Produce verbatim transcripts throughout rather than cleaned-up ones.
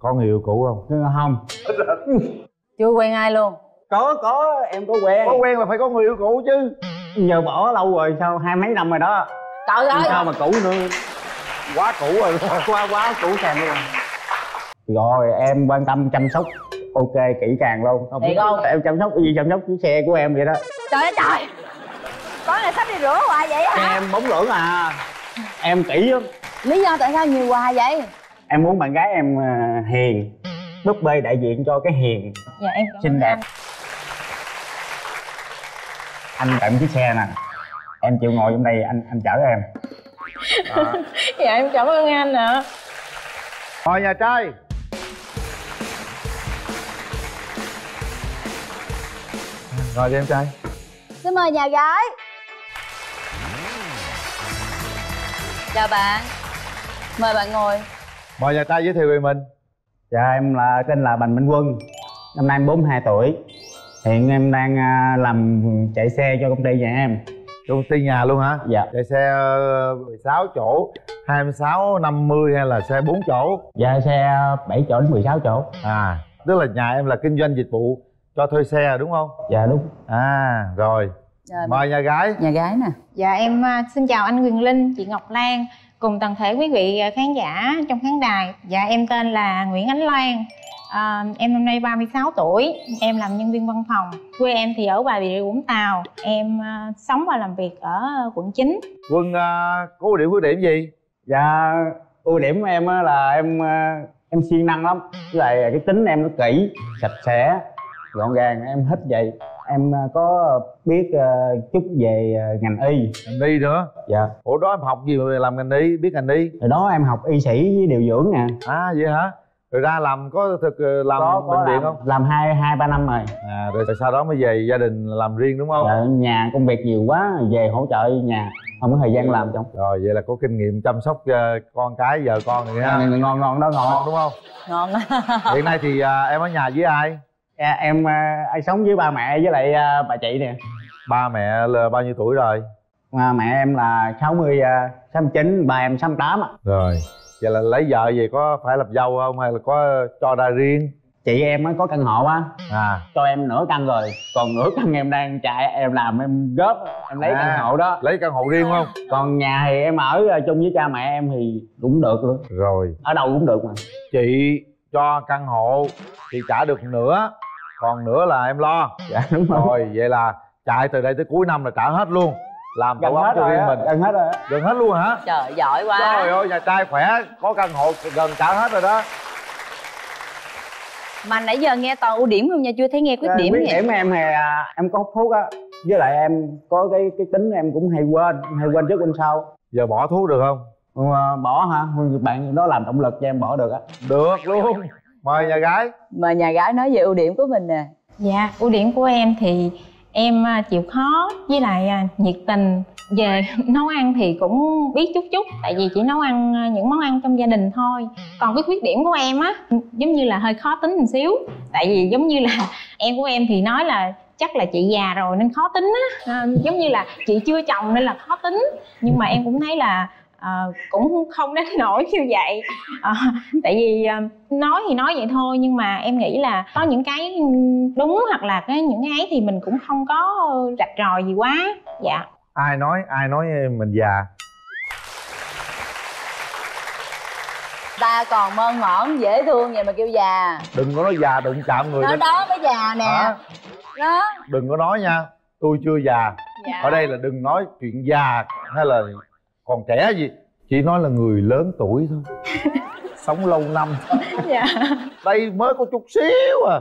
Có người yêu cũ không? Không. Chưa quen ai luôn? Có, có, em có quen. Có quen mà phải có người yêu cũ chứ. Giờ bỏ lâu rồi, sao hai mấy năm rồi đó. Trời ơi, sao mà cũ nữa. Quá cũ rồi, quá quá cũ càng luôn. Rồi em quan tâm chăm sóc ok kỹ càng luôn. Không biết em chăm sóc cái gì, chăm sóc cái xe của em vậy đó. Trời ơi trời, có là sắp đi rửa hoài vậy hả? Em bóng lưỡng à, em kỹ lắm. Lý do tại sao nhiều hoài vậy? Em muốn bạn gái em hiền, búp bê đại diện cho cái hiền. Dạ em xinh đẹp. Anh tặng chiếc xe nè, em chịu ngồi trong đây anh anh chở em. À. Dạ em cảm ơn anh ạ. À. Ngồi nhà trai. Ngồi đi em trai. Xin mời nhà gái. Chào bạn, mời bạn ngồi. Mời nhà trai giới thiệu về mình. Dạ em là tên là Bành Minh Quân, năm nay em bốn mươi hai tuổi. Hiện em đang làm chạy xe cho công ty nhà em. Công ty nhà luôn hả? Dạ. Chạy xe mười sáu chỗ, hai mươi sáu, năm mươi hay là xe bốn chỗ? Dạ xe bảy chỗ đến mười sáu chỗ. À, tức là nhà em là kinh doanh dịch vụ cho thuê xe đúng không? Dạ đúng. À rồi. Dạ, mời nhà gái. Nhà gái nè. Dạ em xin chào anh Quyền Linh, chị Ngọc Lan cùng toàn thể quý vị khán giả trong khán đài. Dạ em tên là Nguyễn Ánh Loan. À, em năm nay ba mươi sáu tuổi, em làm nhân viên văn phòng. Quê em thì ở Bà Rịa, Vũng Tàu. Em uh, sống và làm việc ở quận chín. Quân uh, có ưu điểm khuyết điểm gì? Dạ, ưu điểm của em là em uh, em siêng năng lắm. Với lại cái tính em nó kỹ, sạch sẽ, gọn gàng, em thích vậy. Em uh, có biết uh, chút về uh, ngành y. Ngành y nữa? Dạ. Ủa đó em học gì mà làm ngành y, biết ngành y? Hồi đó em học y sĩ với điều dưỡng nè. À vậy hả? Rồi ra làm có thực làm có, có bệnh viện làm, không? Làm hai hai ba năm rồi. À rồi sau đó mới về gia đình làm riêng đúng không? Ở nhà công việc nhiều quá, về hỗ trợ nhà không có thời gian làm trong. Rồi vậy là có kinh nghiệm chăm sóc con cái vợ con rồi ha. Ngon ngon ngon đó, ngon đúng không? Ngon. Hiện nay thì à, em ở nhà với ai? À, em à, ai sống với ba mẹ với lại à, bà chị nè. Ba mẹ là bao nhiêu tuổi rồi? À, mẹ em là sáu mươi sáu mươi chín, bà em sáu mươi tám ạ. Rồi. Vậy là lấy vợ về có phải lập dâu không hay là có cho ra riêng? Chị em á có căn hộ á. À. Cho em nửa căn rồi, còn nửa căn em đang chạy em làm em góp, em lấy à, căn hộ đó. Lấy căn hộ riêng không? Còn nhà thì em ở chung với cha mẹ em thì cũng được luôn. Rồi. Ở đâu cũng được mà. Chị cho căn hộ thì trả được nửa, còn nửa là em lo. Dạ đúng rồi. Rồi vậy là chạy từ đây tới cuối năm là trả hết luôn. Làm gần hết rồi, mình. Gần hết rồi. Gần hết luôn hả? Trời giỏi quá. Trời ơi, nhà trai khỏe, có căn hộ gần trả hết rồi đó. Mà nãy giờ nghe toàn ưu điểm không nha, chưa thấy nghe khuyết điểm nhỉ? Khuyết điểm em thì em có hút thuốc á, với lại em có cái cái tính em cũng hay quên, hay quên trước quên sau. Giờ bỏ thuốc được không? À, bỏ hả? Bạn đó làm động lực cho em bỏ được á. Được luôn. Mời nhà gái. Mời nhà gái nói về ưu điểm của mình nè. Dạ, ưu điểm của em thì em chịu khó với lại nhiệt tình. Về nấu ăn thì cũng biết chút chút, tại vì chỉ nấu ăn những món ăn trong gia đình thôi. Còn cái khuyết điểm của em á, giống như là hơi khó tính một xíu. Tại vì giống như là em của em thì nói là chắc là chị già rồi nên khó tính á, à, giống như là chị chưa chồng nên là khó tính. Nhưng mà em cũng thấy là à, cũng không đến nỗi như vậy à, tại vì à, nói thì nói vậy thôi, nhưng mà em nghĩ là có những cái đúng hoặc là cái những cái ấy thì mình cũng không có rạch ròi gì quá. Dạ. Ai nói ai nói mình già, ta còn mơn mởn dễ thương vậy mà kêu già. Đừng có nói già, đừng chạm người đó đến. Đó mới già nè. Hả? Đó đừng có nói nha, tôi chưa già. Dạ. Ở đây là đừng nói chuyện già hay là còn trẻ gì, chỉ nói là người lớn tuổi thôi. Sống lâu năm. Dạ. Đây mới có chút xíu à,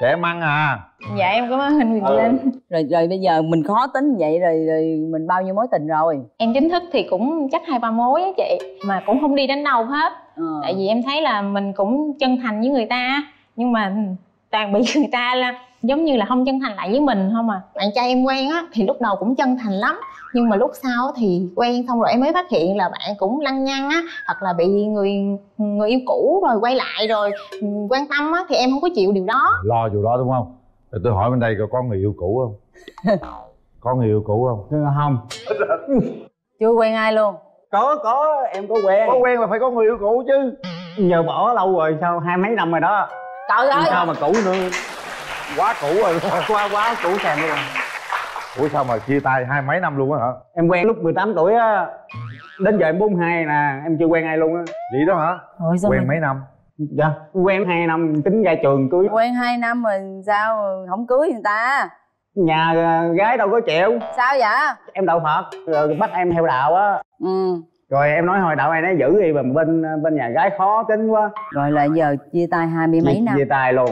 trẻ măng à. Dạ em cảm ơn anh Quyền Linh. Ừ. Rồi rồi bây giờ mình khó tính vậy rồi, rồi mình bao nhiêu mối tình rồi? Em chính thức thì cũng chắc hai ba mối á chị, mà cũng không đi đến đâu hết. Ừ. Tại vì em thấy là mình cũng chân thành với người ta, nhưng mà toàn bị người ta là giống như là không chân thành lại với mình không à. Bạn trai em quen á thì lúc đầu cũng chân thành lắm, nhưng mà lúc sau thì quen xong rồi em mới phát hiện là bạn cũng lăng nhăng á, hoặc là bị người người yêu cũ rồi quay lại rồi quan tâm á, thì em không có chịu điều đó. Lo điều đó đúng không? Thì tôi hỏi bên đây có người yêu cũ không? Có người yêu cũ không? Không. Chưa quen ai luôn. Có có em có quen. Có quen mà phải có người yêu cũ chứ. Giờ bỏ lâu rồi sao, hai mấy năm rồi đó. Trời ơi, sao mà cũ nữa. Quá cũ rồi, quá quá cũ càng luôn. Ủa sao mà chia tay hai mấy năm luôn á hả? Em quen lúc mười tám tuổi á. Đến giờ em bốn mươi hai nè, em chưa quen ai luôn á. Vậy đó hả? Ôi, quen mình... mấy năm? Dạ, quen hai năm tính ra trường cưới. Quen hai năm mình sao không cưới người ta? Nhà gái đâu có chịu. Sao vậy? Em đạo Phật, rồi bắt em theo đạo á. Ừ. Rồi em nói hồi đạo này nó giữ đi, bằng bên bên nhà gái khó tính quá. Rồi là giờ chia tay hai mươi mấy Ch năm. Chia tay luôn.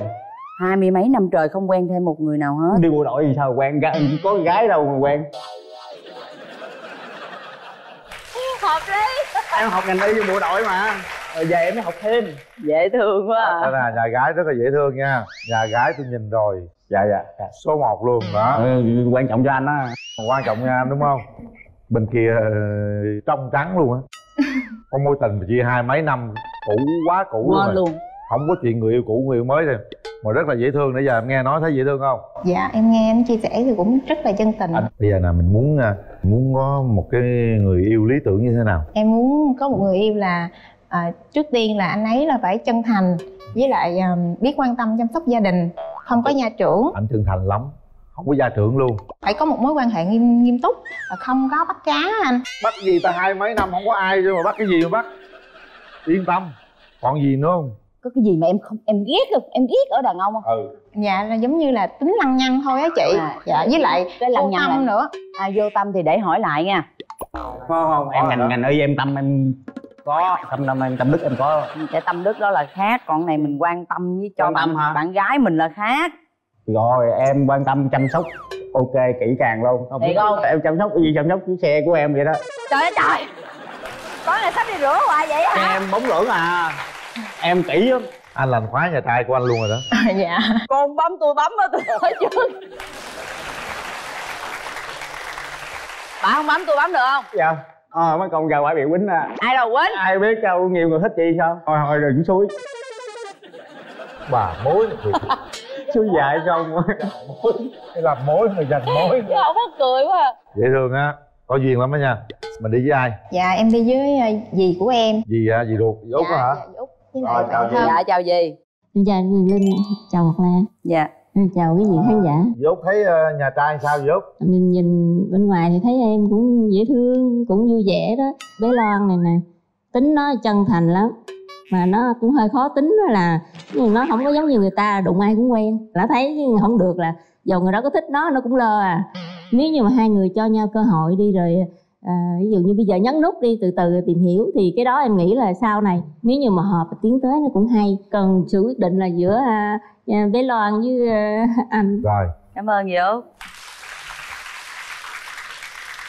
Hai mươi mấy năm trời không quen thêm một người nào hết. Đi bộ đội gì sao quen, có gái đâu mà quen. Học đi. Em học ngành y bộ đội mà. Rồi về em mới học thêm. Dễ thương quá à. Đó là nhà gái rất là dễ thương nha. Nhà gái tôi nhìn rồi. Dạ dạ, số một luôn đó. Ừ, quan trọng cho anh á. Quan trọng nha anh đúng không? Bên kia trong trắng luôn á. Có mối tình mà chia hai mấy năm, cũ quá cũ luôn, rồi. luôn. Không có chuyện người yêu cũ người yêu mới rồi. Mà rất là dễ thương, nãy giờ em nghe nói thấy dễ thương không? Dạ em nghe anh chia sẻ thì cũng rất là chân tình. Anh, bây giờ là mình muốn muốn có một cái người yêu lý tưởng như thế nào? Em muốn có một người yêu là à, trước tiên là anh ấy là phải chân thành, với lại à, biết quan tâm chăm sóc gia đình, không có gia trưởng. Anh chân thành lắm, không có gia trưởng luôn. Phải có một mối quan hệ nghiêm nghiêm túc, không có bắt cá anh. Bắt gì ta, hai mấy năm không có ai rồi mà bắt cái gì mà bắt. Yên tâm, còn gì nữa không? Có cái gì mà em không em ghét không? Em ghét ở đàn ông không? Ừ. Dạ là giống như là tính lăng nhăng thôi á chị. À, dạ với lại cái lăng nhăng tâm nữa. À vô tâm thì để hỏi lại nha. Không không, em ngành ngành y em tâm em có tâm tâm em tâm đức em có. Cái tâm đức đó là khác, còn này mình quan tâm với cho bạn, bạn gái mình là khác. Rồi em quan tâm chăm sóc ok kỹ càng luôn. Không biết không? Em chăm sóc cái gì, chăm sóc cái xe của em vậy đó. Trời ơi trời. Có là sắp đi rửa hoài vậy hả? Em bóng rửa à. Em kỹ lắm. Anh làm khóa nhà trai của anh luôn rồi đó. À, dạ. Con bấm tôi bấm á, tôi nói trước. Bà không bấm tôi bấm được không? Dạ. Ờ, mấy con gà quả bị quýnh à. Ai đâu quýnh? Ai biết đâu, nhiều người thích chị sao? Thôi thôi đừng xúi. Bà mối này xúi dại không? Cái làm mối mà dành mối. Chứ không có cười quá à. Dễ thương á, có duyên lắm đó nha. Mình đi với ai? Dạ em đi với dì của em. Dì hả? À, dì ruột, dì Út dạ, hả? Dì Út. Rồi, chào dì. Dạ chào dì. Em chào Linh, chào Ngọc Lan. Dạ. Em chào quý vị khán giả. Dì Út thấy nhà trai sao dì Út? Mình nhìn bên ngoài thì thấy em cũng dễ thương, cũng vui vẻ đó. Bé Loan này nè, tính nó chân thành lắm, mà nó cũng hơi khó tính đó, là nó không có giống như người ta đụng ai cũng quen. Nó thấy không được là dù người đó có thích nó, nó cũng lơ à. Nếu như mà hai người cho nhau cơ hội đi rồi. À, ví dụ như bây giờ nhấn nút đi, từ từ tìm hiểu, thì cái đó em nghĩ là sau này nếu như mà hợp tiến tới nó cũng hay. Cần sự quyết định là giữa uh, bé Loan với uh, anh. Rồi. Cảm ơn dì Út.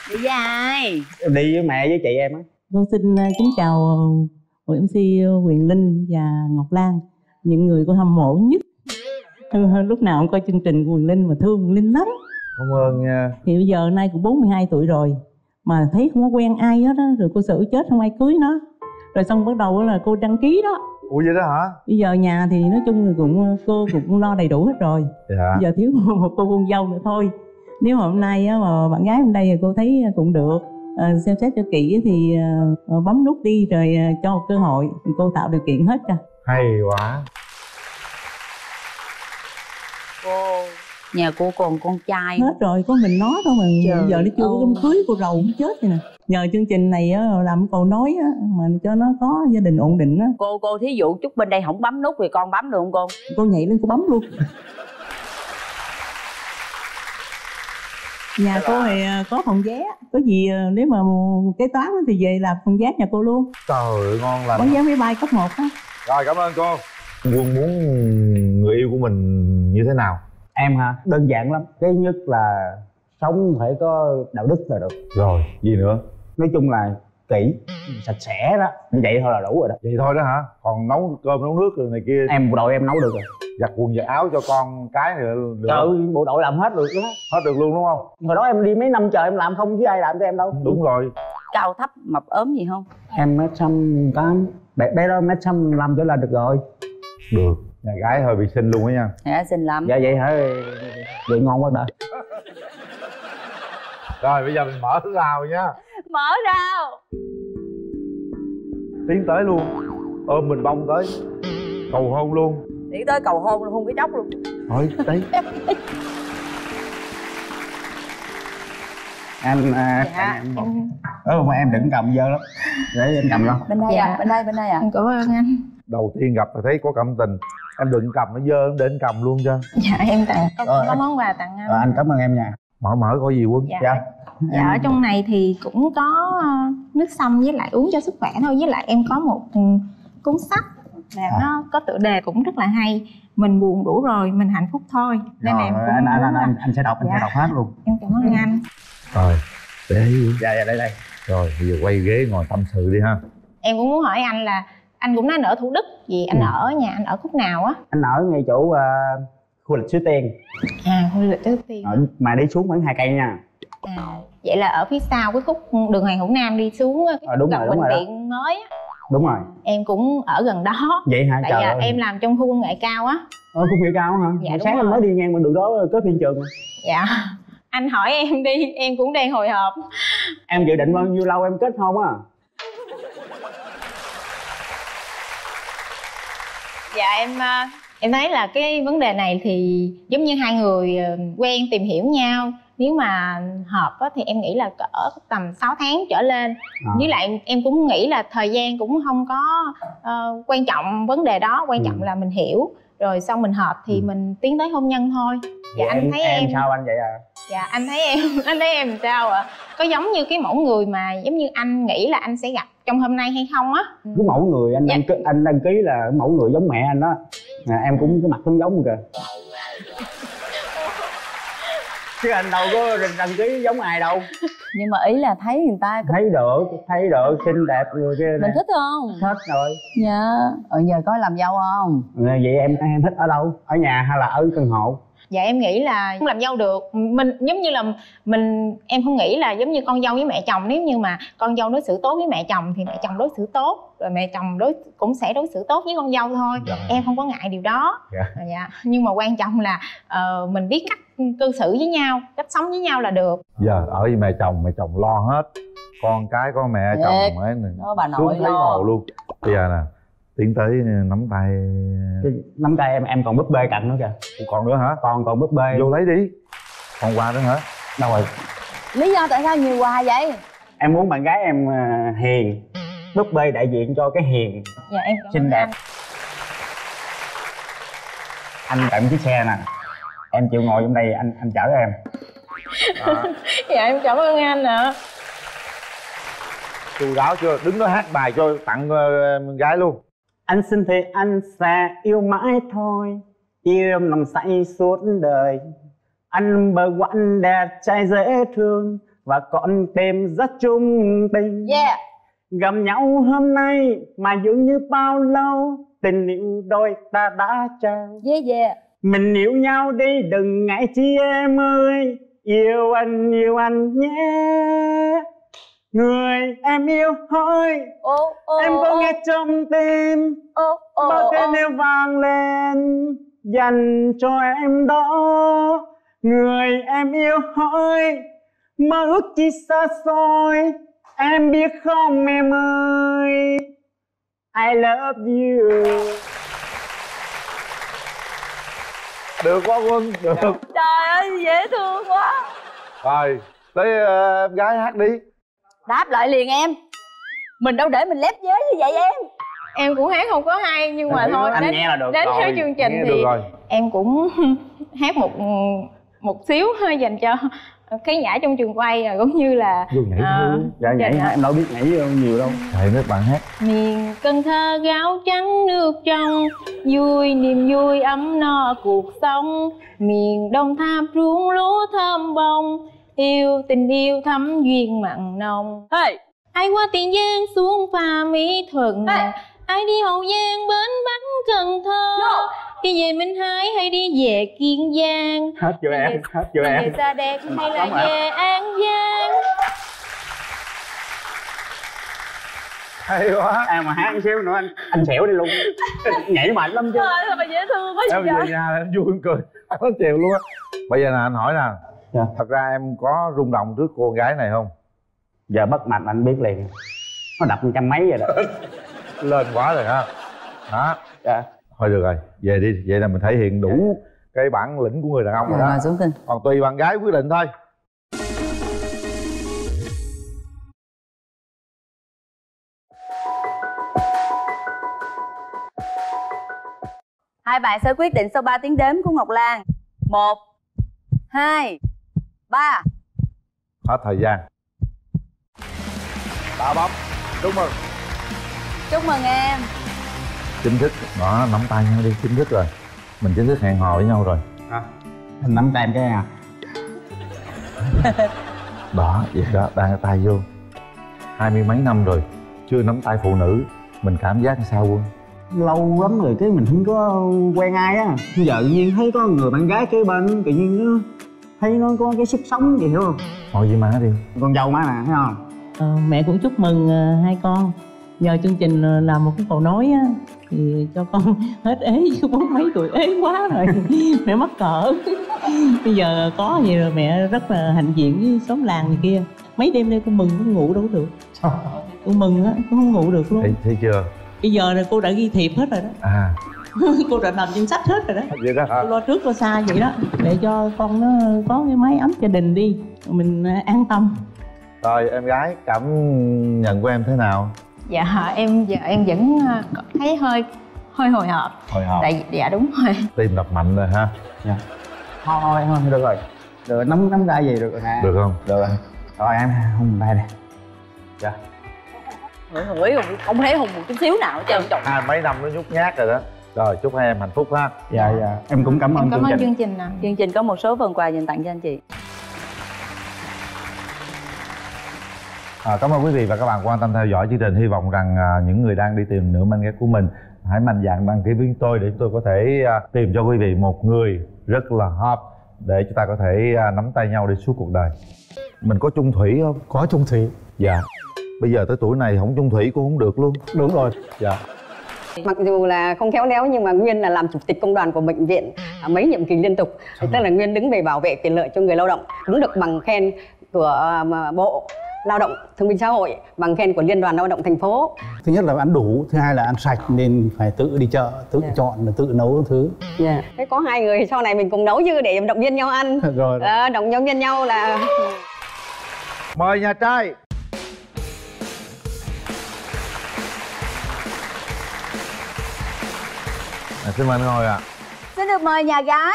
Đi với ai? Em đi với mẹ với chị em á. Con xin uh, kính chào hội em xê Quyền Linh và Ngọc Lan, những người con hâm mộ nhất. Lúc nào cũng coi chương trình Quyền Linh mà thương Quyền Linh lắm. Cảm ơn nha. Thì bây giờ nay cũng bốn mươi hai tuổi rồi mà thấy không có quen ai hết á, rồi cô xử chết không ai cưới nó, rồi xong bắt đầu là cô đăng ký đó. Ủa vậy đó hả? Bây giờ nhà thì nói chung là cũng cô cũng lo đầy đủ hết rồi. Dạ. Bây giờ thiếu một cô con dâu nữa thôi. Nếu mà hôm nay á, mà bạn gái bên đây thì cô thấy cũng được, à, xem xét cho kỹ thì à, bấm nút đi rồi à, cho một cơ hội, cô tạo điều kiện hết cả. Hay quá. Cô nhà cô còn con trai hết rồi, có mình nó thôi mà. Trời giờ nó chưa có đám cưới, cô rầu cũng chết rồi nè. Nhờ chương trình này á, làm cậu nói á, mà cho nó có gia đình ổn định á. Cô cô thí dụ chút bên đây không bấm nút thì con bấm được không cô? Cô nhảy lên cô bấm luôn. Nhà cô thì có phòng vé, có gì nếu mà kế toán thì về làm phòng vé nhà cô luôn. Trời ơi ngon lành. Bán vé máy bay cấp một á. Rồi cảm ơn cô. Quân muốn người yêu của mình như thế nào? Em hả? Đơn giản lắm. Cái nhất là sống phải có đạo đức là được. Rồi, gì nữa? Nói chung là kỹ, sạch sẽ đó. Vậy thôi là đủ rồi đó. Vậy thôi đó hả? Còn nấu cơm, nấu nước rồi này kia. Em bộ đội em nấu được rồi. Giặt quần, giặt áo cho con cái nữa được. Trời ơi, bộ đội làm hết được đó. Hết được luôn đúng không? Hồi đó em đi mấy năm trời em làm không với ai làm cho em đâu. Đúng rồi. Cao thấp, mập ốm gì không? Em mét xăm tám. Bé đó mét xăm làm trở lên được rồi. Được. Nhà gái hơi bị xinh luôn á nha. Dạ xinh lắm. Dạ vậy hả? Vậy ngon quá đã. Rồi bây giờ mình mở rào nha. Mở rào. Tiến tới luôn. ôm mình bông tới cầu hôn luôn. Nghĩ tới cầu hôn luôn, hôn cái chóc luôn. Thôi đấy. Em dạ. Em một ừ, mà em đừng cầm dơ lắm. Để em cầm luôn. Bên đây dạ. À, bên đây bên đây ạ. À. Cảm ơn anh. Đầu tiên gặp là thấy có cảm tình. Em đừng cầm nó dơ, em để anh cầm luôn cho. Dạ em tặng. Có, ờ, có anh... món quà tặng anh. Ờ, anh cảm ơn em nha. Mở mở coi gì Quân. Dạ. Dạ. Dạ em... ở trong này thì cũng có nước sâm với lại uống cho sức khỏe thôi, với lại em có một cuốn sách là à. Nó có tựa đề cũng rất là hay. Mình buồn đủ rồi, mình hạnh phúc thôi. Nên rồi, em cũng anh, anh, anh, anh, anh sẽ đọc, dạ. Anh sẽ đọc hết luôn. Em cảm ơn ừ. anh. Rồi, để dạ dạ đây đây. Rồi bây giờ quay ghế ngồi tâm sự đi ha. Em cũng muốn hỏi anh là anh cũng nói ở Thủ Đức, vì anh ừ. ở nhà anh ở khúc nào á? Anh ở ngay chỗ uh, khu lịch Suối Tiên. À, khu lịch Suối Tiên. Ở, mà đi xuống khoảng hai cây nha. À, vậy là ở phía sau cái khúc đường Hoàng Hữu Nam đi xuống cái à, đúng gần rồi, đúng bệnh rồi viện đó. Mới á. Đúng rồi. Em cũng ở gần đó. Vậy hả? Tại trời ơi. Em làm trong khu công nghệ cao á. Ờ, khu công nghệ cao hả? Dạ, sáng em mới đi ngang bên đường đó tới phiên trường. Dạ. Anh hỏi em đi, em cũng đang hồi hộp. Em dự định bao nhiêu lâu em kết hôn á? Dạ em em thấy là cái vấn đề này thì giống như hai người quen tìm hiểu nhau. Nếu mà hợp á, thì em nghĩ là cỡ tầm sáu tháng trở lên à. Với lại em cũng nghĩ là thời gian cũng không có uh, quan trọng vấn đề đó. Quan trọng ừ. là mình hiểu rồi xong mình hợp thì ừ. mình tiến tới hôn nhân thôi. Dạ, dạ anh em, thấy em... em sao anh vậy à? Dạ anh thấy em anh thấy em sao ạ? À? Có giống như cái mẫu người mà giống như anh nghĩ là anh sẽ gặp trong hôm nay hay không á? Cái mẫu người anh dạ. đăng, anh đăng ký là mẫu người giống mẹ anh đó. À, em cũng cái mặt cũng giống kìa. Chứ anh đâu có đăng ký giống ai đâu. Nhưng mà ý là thấy người ta thấy được, thấy được xinh đẹp người kia. Mình thích không? Thích rồi. Dạ. Ở giờ có làm dâu không? À, vậy em em thích ở đâu? Ở nhà hay là ở căn hộ? Dạ em nghĩ là không làm dâu được. Mình giống như là mình em không nghĩ là giống như con dâu với mẹ chồng. Nếu như mà con dâu đối xử tốt với mẹ chồng thì mẹ chồng đối xử tốt, rồi mẹ chồng đối cũng sẽ đối xử tốt với con dâu thôi. Dạ. Em không có ngại điều đó. Dạ. Dạ. Nhưng mà quan trọng là uh, mình biết cách cư xử với nhau, cách sống với nhau là được. Giờ dạ, ở với mẹ chồng, mẹ chồng lo hết. Con cái có mẹ dạ. chồng ấy đó, bà nội lo luôn. Bây giờ nè, tiến tới nắm tay. Nắm tay em, em còn búp bê cạnh nữa kìa. Còn nữa hả? Còn còn búp bê. Vô lấy đi. Còn quà nữa hả? Đâu rồi? Lý do tại sao nhiều quà vậy? Em muốn bạn gái em hiền. Búp bê đại diện cho cái hiền. Dạ em cảm xinh đẹp. Anh tặng chiếc xe nè. Em chịu ngồi trong đây anh anh chở em. Đó. Dạ em cảm ơn anh ạ. Chu đáo chưa? Đứng đó hát bài cho tặng uh, gái luôn. Anh xin thề anh sẽ yêu mãi thôi, yêu nằm say suốt đời. Anh bờ quạnh đẹp trai dễ thương và con tim rất chung tình. Yeah. Gặp nhau hôm nay mà dường như bao lâu, tình yêu đôi ta đã trao. Yeah, yeah. Mình yêu nhau đi đừng ngại chi em ơi, yêu anh yêu anh nhé. Người em yêu hỡi oh, oh, em có oh, nghe trong tim oh, oh, bao tiếng oh. yêu vang lên dành cho em đó. Người em yêu hỡi mơ ước chi xa xôi, em biết không em ơi, I love you. Được quá Quân, được. Trời ơi dễ thương quá. Rồi tới em uh, gái hát đi. Đáp lại liền em. Mình đâu để mình lép vế như vậy em. Em cũng hát không có hay nhưng mà thôi anh đến, nghe là được đến rồi. Theo chương trình thì em cũng hát một một xíu hơi dành cho khán giả trong trường quay, cũng như là nhảy à, dạ, nhảy à. Em đâu biết nhảy nhiều đâu. Thầy các bạn hát miền Cần Thơ gáo trắng nước trong, vui niềm vui ấm no cuộc sống. Miền Đồng Tháp ruộng lúa thơm bông, yêu tình yêu thắm duyên mặn nồng. Hey. Ai qua Tiền Giang xuống Pha Mỹ Thuận, hey. Ai đi Hậu Giang bến Bắc Cần Thơ, no. Đi về Minh Hải hay đi về Kiên Giang. Hết chưa em? Về, hết chưa em? Về Sa Đéc hay là về An Giang. Hay quá. Em mà hát một xíu nữa anh anh xẻo đi luôn. Nhảy mạnh lắm chứ. Trời ơi, mà dễ thương quá vậy. Em về nhà em vui em cười, anh nói chèo luôn á. Bây giờ nè anh hỏi nè. Dạ. Thật ra em có rung động trước cô gái này không? Giờ bất mạch anh biết liền. Nó đập trăm mấy rồi đó. lên quá rồi ha. Hả? Dạ. Thôi được rồi, về đi. Vậy là mình thể hiện đủ dạ. cái bản lĩnh của người đàn ông rồi đó. Dạ, còn tùy bạn gái quyết định thôi. Hai bạn sẽ quyết định sau ba tiếng đếm của Ngọc Lan. Một hai ba. Hết thời gian. Ba bấm. Chúc mừng. Chúc mừng em. Chính thức. Đó, nắm tay nhau đi, chính thức rồi. Mình chính thức hẹn hò với nhau rồi. À, anh nắm tay em cái à? Đó, vậy đó, đang tay vô. Hai mươi mấy năm rồi, chưa nắm tay phụ nữ. Mình cảm giác sao luôn? Lâu lắm rồi cái mình không có quen ai á. Giờ tự nhiên thấy có người bạn gái kế bên, tự nhiên nó thấy nó có cái sức sống gì, hiểu không? Ngồi với má đi. Con dâu má nè, thấy không? Ờ, mẹ cũng chúc mừng hai con. Nhờ chương trình làm một cái cầu nói á, thì cho con hết ế, chứ bốn mấy tuổi ế quá rồi. Mẹ mắc cỡ. Bây giờ có vậy rồi mẹ rất là hạnh diện với xóm làng này kia. Mấy đêm nay con mừng con ngủ đâu được. Con mừng á, con không ngủ được luôn. Thấy, thấy chưa? Bây giờ là cô đã ghi thiệp hết rồi đó. À. Cô đã làm danh sách hết rồi đó. Vậy đó hả? Cô lo trước lo xa vậy đó. Để cho con nó có cái mái ấm gia đình đi, mình an tâm. Rồi em gái, cảm nhận của em thế nào? Dạ em giờ em vẫn thấy hơi hơi hồi hộp. Hồi hộp. Tại dạ đúng rồi. Tim đập mạnh rồi ha. Dạ. Thôi thôi thôi được rồi. Được nắm nắm tay gì được rồi nè. Được không? Được rồi. Rồi em hùng tay đây. Dạ. Hửi hùng không thấy hùng một chút xíu nào hết trơn. Chồng hai mấy năm nó nhút nhát rồi đó. Rồi chúc hai em hạnh phúc ha. Dạ dạ. Em cũng cảm ơn chương trình. Cảm ơn chương trình nè. Chương trình có một số phần quà dành tặng cho anh chị. À, cảm ơn quý vị và các bạn quan tâm theo dõi chương trình. Hy vọng rằng à, những người đang đi tìm nửa manh ghét của mình hãy mạnh dạn đăng ký với chúng tôi để chúng tôi có thể à, tìm cho quý vị một người rất là hợp để chúng ta có thể à, nắm tay nhau đi suốt cuộc đời. Mình có chung thủy không? Có chung thủy. Dạ. Bây giờ tới tuổi này không chung thủy cũng không được luôn. Đúng rồi. Dạ. Mặc dù là không khéo léo nhưng mà Nguyên là làm chủ tịch công đoàn của bệnh viện à, mấy nhiệm kỳ liên tục. Thì tức là Nguyên đứng về bảo vệ quyền lợi cho người lao động, đúng được bằng khen của uh, Bộ Lao động Thương binh Xã hội, bằng khen của Liên đoàn Lao động thành phố. Thứ nhất là ăn đủ, thứ hai là ăn sạch nên phải tự đi chợ, tự yeah. chọn, tự nấu thứ. Yeah. Thế có hai người sau này mình cùng nấu chứ để động viên nhau ăn. Rồi. À, động viên nhau là. Mời nhà trai. À, xin mời anh ngồi ạ. À. Xin được mời nhà gái.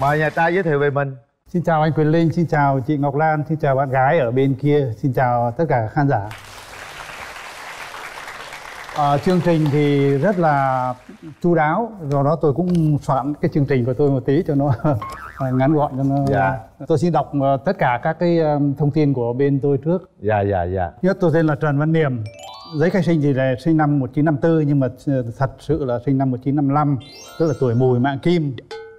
Mời nhà trai giới thiệu về mình. Xin chào anh Quyền Linh, xin chào chị Ngọc Lan, xin chào bạn gái ở bên kia, xin chào tất cả khán giả. À, chương trình thì rất là chu đáo, do đó tôi cũng soạn cái chương trình của tôi một tí cho nó ngắn gọn cho nó. Dạ. Tôi xin đọc tất cả các cái thông tin của bên tôi trước. Dạ dạ dạ. Nhất tôi tên là Trần Văn Niềm, giấy khai sinh thì là sinh năm một chín năm tư nhưng mà thật sự là sinh năm một chín năm lăm, tức là tuổi Mùi mạng Kim.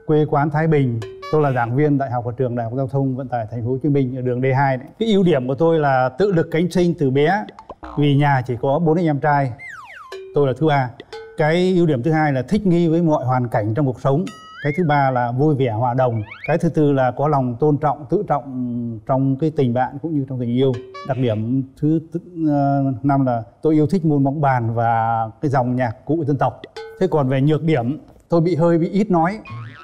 Quê quán Thái Bình, tôi là giảng viên đại học ở trường Đại học Giao thông Vận tải Thành phố Hồ Chí Minh ở đường D hai này. Cái ưu điểm của tôi là tự lực cánh sinh từ bé, vì nhà chỉ có bốn anh em trai, tôi là thứ ba. Cái ưu điểm thứ hai là thích nghi với mọi hoàn cảnh trong cuộc sống. Cái thứ ba là vui vẻ hòa đồng. Cái thứ tư là có lòng tôn trọng, tự trọng trong cái tình bạn cũng như trong tình yêu. Đặc điểm thứ năm là tôi yêu thích môn bóng bàn và cái dòng nhạc cụ dân tộc. Thế còn về nhược điểm, tôi bị hơi bị ít nói.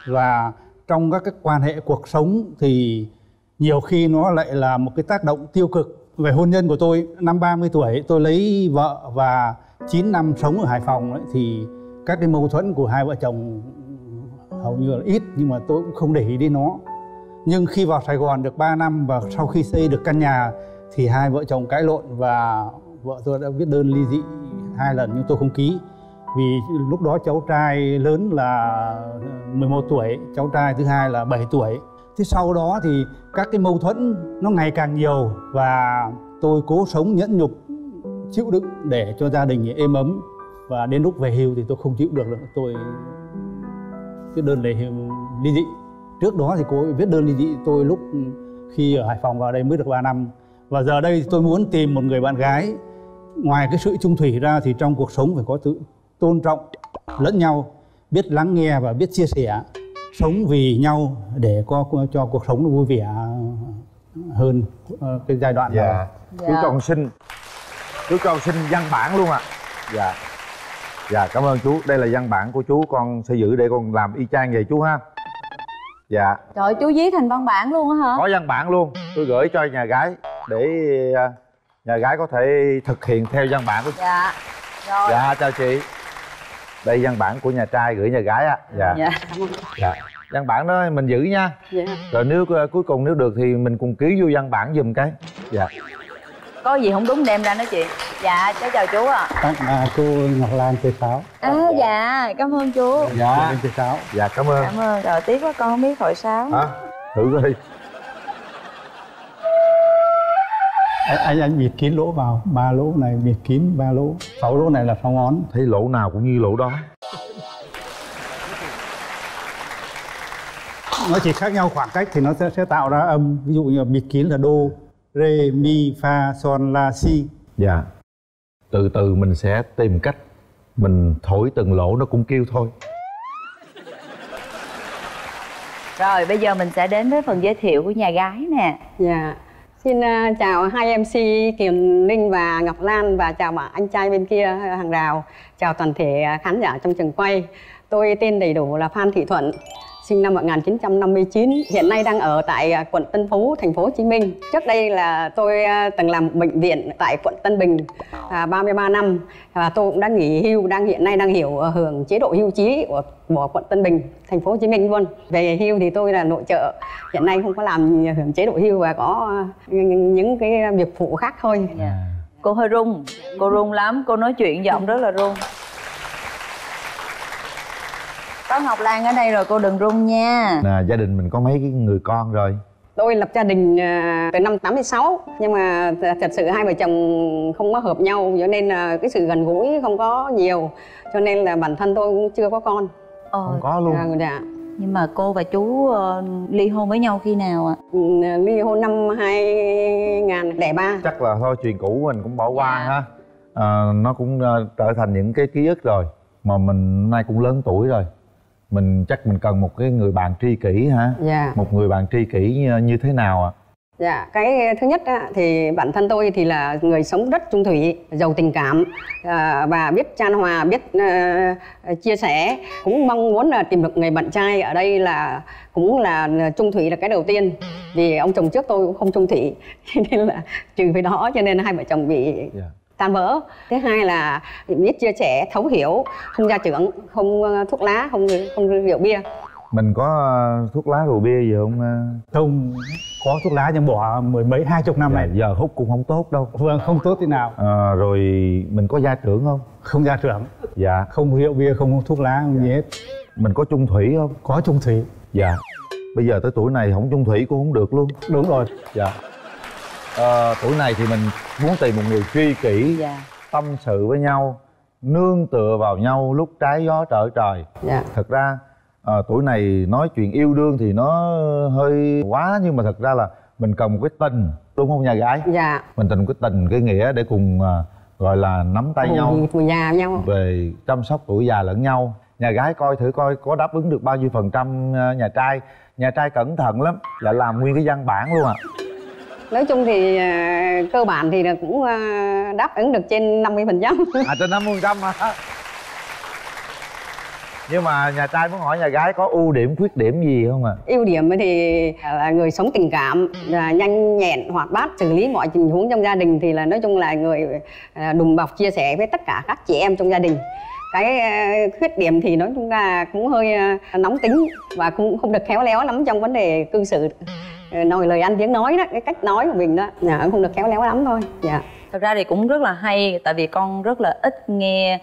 Và trong các cái quan hệ cuộc sống thì nhiều khi nó lại là một cái tác động tiêu cực. Về hôn nhân của tôi, năm ba mươi tuổi tôi lấy vợ và chín năm sống ở Hải Phòng ấy, thì các cái mâu thuẫn của hai vợ chồng hầu như là ít, nhưng mà tôi cũng không để ý đến nó. Nhưng khi vào Sài Gòn được ba năm và sau khi xây được căn nhà thì hai vợ chồng cãi lộn và vợ tôi đã viết đơn ly dị hai lần nhưng tôi không ký. Vì lúc đó cháu trai lớn là mười một tuổi, cháu trai thứ hai là bảy tuổi. Thế sau đó thì các cái mâu thuẫn nó ngày càng nhiều và tôi cố sống nhẫn nhục, chịu đựng để cho gia đình êm ấm. Và đến lúc về hưu thì tôi không chịu được nữa, tôi viết đơn ly dị. Trước đó thì cô viết đơn ly dị tôi lúc khi ở Hải Phòng vào đây mới được ba năm. Và giờ đây tôi muốn tìm một người bạn gái. Ngoài cái sự chung thủy ra thì trong cuộc sống phải có tự tôn trọng lẫn nhau, biết lắng nghe và biết chia sẻ. sống vì nhau để có cho cuộc sống nó vui vẻ hơn cái giai đoạn dạ. đó. Dạ. Chú Tròn xin chú Tròn xin văn bản luôn ạ. À. Dạ. Dạ cảm ơn chú. Đây là văn bản của chú, con sẽ giữ để con làm y chang vậy chú ha. Dạ. Trời ơi, chú viết thành văn bản luôn á hả? Có văn bản luôn. Tôi gửi cho nhà gái để nhà gái có thể thực hiện theo văn bản của chú. Dạ. Rồi. Dạ chào chị. Đây văn bản của nhà trai gửi nhà gái á. Dạ. Dạ. Dạ. Văn bản đó mình giữ nha. Dạ. Rồi nếu cuối cùng nếu được thì mình cùng ký vô văn bản giùm cái. Dạ. Có gì không đúng đem ra nói chuyện. Dạ, cháu chào chú ạ. À. À, cô Ngọc Lan chơi sáo. À, dạ, cảm ơn chú. Dạ, chơi sáo. Dạ, cảm ơn. Cảm ơn. Rồi tiếc quá con không biết thổi sáo. Hả? Thử đi. À, anh anh bịt kín lỗ vào, ba lỗ này bịt kín ba lỗ, sáu lỗ này là sáu ngón. Thấy lỗ nào cũng như lỗ đó. Nó chỉ khác nhau khoảng cách thì nó sẽ sẽ tạo ra âm. Ví dụ như bịt kín là đô, rê, mi, fa, son, la, si. Dạ. Từ từ mình sẽ tìm cách mình thổi từng lỗ nó cũng kêu thôi. Rồi bây giờ mình sẽ đến với phần giới thiệu của nhà gái nè. Dạ. Xin chào hai em xê Kiều Linh và Ngọc Lan và chào bà anh trai bên kia hàng rào. Chào toàn thể khán giả trong trường quay. Tôi tên đầy đủ là Phan Thị Thuận, sinh năm một nghìn chín trăm năm mươi chín, hiện nay đang ở tại quận Tân Phú, thành phố Hồ Chí Minh. Trước đây là tôi từng làm bệnh viện tại quận Tân Bình ba mươi ba năm và tôi cũng đã nghỉ hưu, đang hiện nay đang hiểu hưởng chế độ hưu trí của, của quận Tân Bình, thành phố Hồ Chí Minh luôn. Về hưu thì tôi là nội trợ, hiện nay không có làm hưởng chế độ hưu và có những cái việc phụ khác thôi. Yeah. Cô hơi run, cô run lắm, cô nói chuyện giọng rất là run. Có Ngọc Lan ở đây rồi, cô đừng run nha. Nè, gia đình mình có mấy cái người con rồi? Tôi lập gia đình từ năm tám mươi sáu. Nhưng mà thật sự hai vợ chồng không có hợp nhau, cho nên là cái sự gần gũi không có nhiều. Cho nên là bản thân tôi cũng chưa có con. Ờ, không có luôn. À, dạ. Nhưng mà cô và chú uh, ly hôn với nhau khi nào ạ? Ừ, ly hôn năm hai nghìn lẻ ba. Chắc là thôi chuyện cũ mình cũng bỏ qua à. Ha à, nó cũng uh, trở thành những cái ký ức rồi. Mà mình nay cũng lớn tuổi rồi, mình chắc mình cần một cái người bạn tri kỷ hả? Yeah. Một người bạn tri kỷ như thế nào ạ? À? Dạ, yeah, cái thứ nhất á, thì bản thân tôi thì là người sống rất chung thủy, giàu tình cảm và biết chan hòa, biết uh, chia sẻ. Cũng mong muốn là tìm được người bạn trai ở đây là cũng là chung thủy là cái đầu tiên. Vì ông chồng trước tôi cũng không chung thủy, nên là trừ với đó cho nên hai vợ chồng bị... Yeah. tan vỡ. Thứ hai là biết chia sẻ, thấu hiểu, không gia trưởng, không thuốc lá, không không rượu bia. Mình có thuốc lá rượu bia gì không? Không, có thuốc lá nhưng bỏ mười mấy hai chục năm dạ, này. Giờ hút cũng không tốt đâu. Vâng, không tốt thế nào. À, rồi mình có gia trưởng không? Không gia trưởng. Dạ. Không rượu bia, không thuốc lá, không dạ. gì hết. Mình có chung thủy không? Có chung thủy. Dạ. Bây giờ tới tuổi này không chung thủy cũng không được luôn. Đúng rồi. Dạ. À, tuổi này thì mình muốn tìm một người tri kỷ, yeah. tâm sự với nhau, nương tựa vào nhau lúc trái gió trở trời. Yeah. Thật ra à, tuổi này nói chuyện yêu đương thì nó hơi quá, nhưng mà thật ra là mình cần một cái tình, đúng không nhà gái? Yeah. Mình cần một cái tình, cái nghĩa để cùng à, gọi là nắm tay cùng nhau, cùng nhà nhau về chăm sóc tuổi già lẫn nhau. Nhà gái coi thử coi có đáp ứng được bao nhiêu phần trăm nhà trai. Nhà trai cẩn thận lắm, lại làm nguyên cái văn bản luôn ạ. À. Nói chung thì uh, cơ bản thì là cũng uh, đáp ứng được trên năm mươi phần trăm. À, trên năm mươi phần trăm hả? Nhưng mà nhà trai muốn hỏi nhà gái có ưu điểm, khuyết điểm gì không ạ? À? Ưu điểm thì là người sống tình cảm, là nhanh nhẹn, hoạt bát, xử lý mọi tình huống trong gia đình. Thì là nói chung là người đùm bọc, chia sẻ với tất cả các chị em trong gia đình. Cái khuyết điểm thì nói chúng ta cũng hơi nóng tính và cũng không được khéo léo lắm trong vấn đề cư xử, nói lời ăn tiếng nói đó, cái cách nói của mình đó, dạ, cũng không được khéo léo lắm thôi. Dạ. Thật ra thì cũng rất là hay, tại vì con rất là ít nghe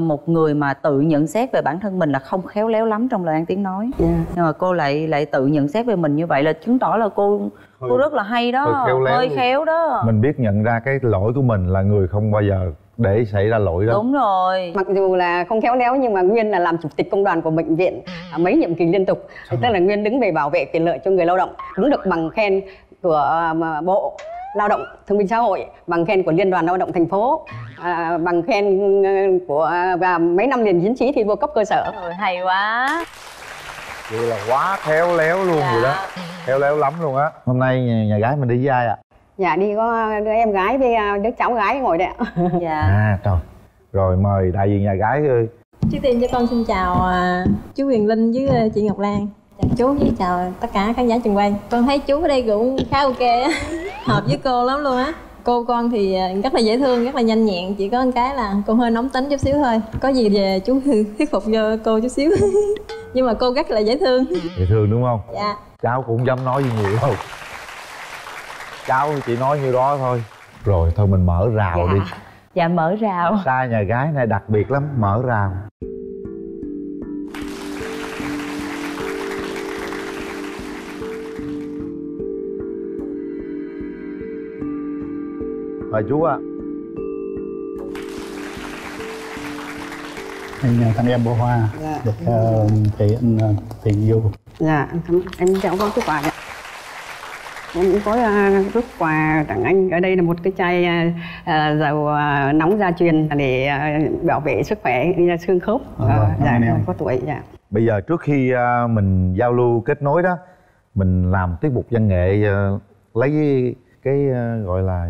một người mà tự nhận xét về bản thân mình là không khéo léo lắm trong lời ăn tiếng nói. Yeah. Nhưng mà cô lại lại tự nhận xét về mình như vậy là chứng tỏ là cô hơi, cô rất là hay đó, hơi khéo, hơi khéo đó. Mình biết nhận ra cái lỗi của mình là người không bao giờ để xảy ra lỗi đó. Đúng rồi. Mặc dù là không khéo léo nhưng mà Nguyên là làm chủ tịch công đoàn của bệnh viện mấy nhiệm kỳ liên tục. Sao tức mà? Là Nguyên đứng về bảo vệ quyền lợi cho người lao động, cũng được bằng khen của Bộ Lao động Thương binh Xã hội, bằng khen của Liên đoàn Lao động thành phố, à, bằng khen của và mấy năm liền chiến sĩ thi đua cấp cơ sở. Trời ơi, hay quá. Vậy là quá khéo léo luôn dạ. Rồi đó. Khéo léo lắm luôn á. Hôm nay nhà, nhà gái mình đi với ai ạ? À? Dạ đi có đứa em gái với đứa cháu gái ngồi đây ạ. Dạ. À trời. Rồi mời đại diện nhà gái ơi. Trước tiên cho con xin chào chú Huyền Linh với chị Ngọc Lan. Chào chú với chào tất cả khán giả trường quay. Con thấy chú ở đây cũng khá ok á. Hợp với cô lắm luôn á. Cô con thì rất là dễ thương, rất là nhanh nhẹn. Chỉ có một cái là cô hơi nóng tính chút xíu thôi. Có gì về chú thuyết phục cho cô chút xíu. Nhưng mà cô rất là dễ thương. Dễ thương đúng không? Dạ. Cháu cũng dám nói gì nhiều đâu. Cháu chỉ nói như đó thôi. Rồi thôi mình mở rào dạ. Đi. Dạ mở rào. Ta nhà gái này đặc biệt lắm, mở rào. Mời chú ạ. Anh thăm em bó hoa dạ. Được uh, tiền tiền yêu. Dạ thăm em cháu có chút quà. Em cũng có uh, chút quà tặng anh. Ở đây là một cái chai uh, dầu uh, nóng gia truyền để uh, bảo vệ sức khỏe xương khớp à, uh, dạ em. Có tuổi dạ. Bây giờ trước khi uh, mình giao lưu kết nối đó, mình làm tiết mục văn nghệ uh, lấy cái uh, gọi là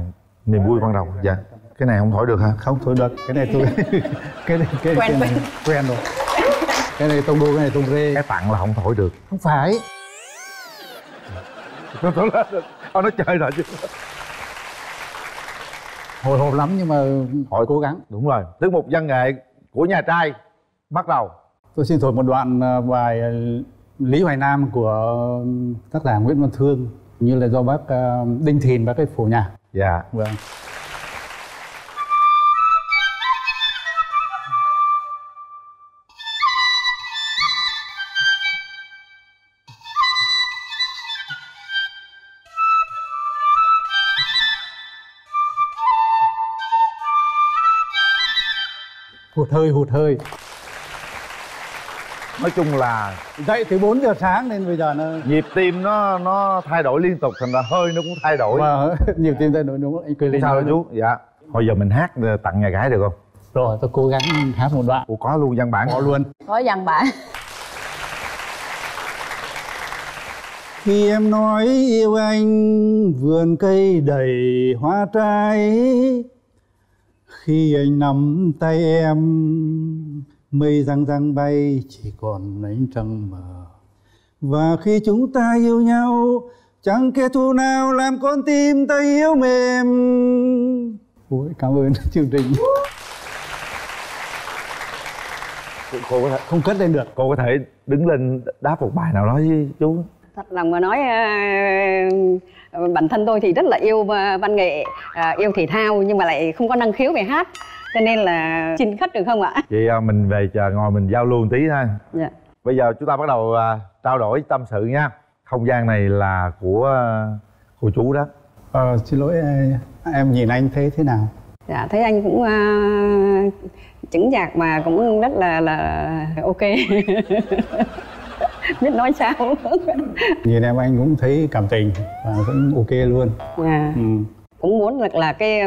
niềm vui ban đầu. Dạ. Cái này không thổi được hả? Không thổi được. Cái này tôi cái này cái quen này, quen rồi. Cái này tông đu, cái này tông rê. Cái tặng là không thổi được. Không phải. Không thổi lên được. Ông nó chơi rồi chứ. Hồi hộp lắm nhưng mà hỏi cố gắng. Đúng rồi. Tiết mục văn nghệ của nhà trai bắt đầu. Tôi xin thổi một đoạn bài Lý Hoài Nam của tác giả Nguyễn Văn Thương, như là do bác Đinh Thìn và cái phổ nhạc. Dạ vâng. Hụt hơi hụt hơi. Nói chung là dậy từ bốn giờ sáng nên bây giờ nó nhịp tim nó nó thay đổi liên tục, thành ra hơi nó cũng thay đổi. Vâng, nhịp tim thay đổi đúng không? Anh cười lên. Sao đó chú? Dạ. Thôi giờ mình hát tặng nhà gái được không? Rồi tôi cố gắng hát một đoạn. Ủa có luôn văn bản? Có luôn. Có văn bản. Khi em nói yêu anh, vườn cây đầy hoa trái. Khi anh nắm tay em, mây răng răng bay chỉ còn ánh trăng mờ. Và khi chúng ta yêu nhau, chẳng kẻ thù nào làm con tim ta yếu mềm. Ôi, cảm ơn chương trình. Cô, cô có thể, không cất lên được. Cô có thể đứng lên đáp một bài nào đó với chú. Thật lòng mà nói, bản thân tôi thì rất là yêu văn nghệ, yêu thể thao, nhưng mà lại không có năng khiếu về hát. Cho nên là xin khách được không ạ? Vậy à, mình về chờ ngồi mình giao lưu một tí ha. Dạ. Bây giờ chúng ta bắt đầu à, trao đổi tâm sự nha. Không gian này là của cô chú đó. Ờ, xin lỗi em nhìn anh thấy thế nào? Dạ thấy anh cũng à, chững chạc mà cũng rất là là ok. Biết nói sao. Nhìn em anh cũng thấy cảm tình và cũng ok luôn. Dạ. Ừ. Cũng muốn được là cái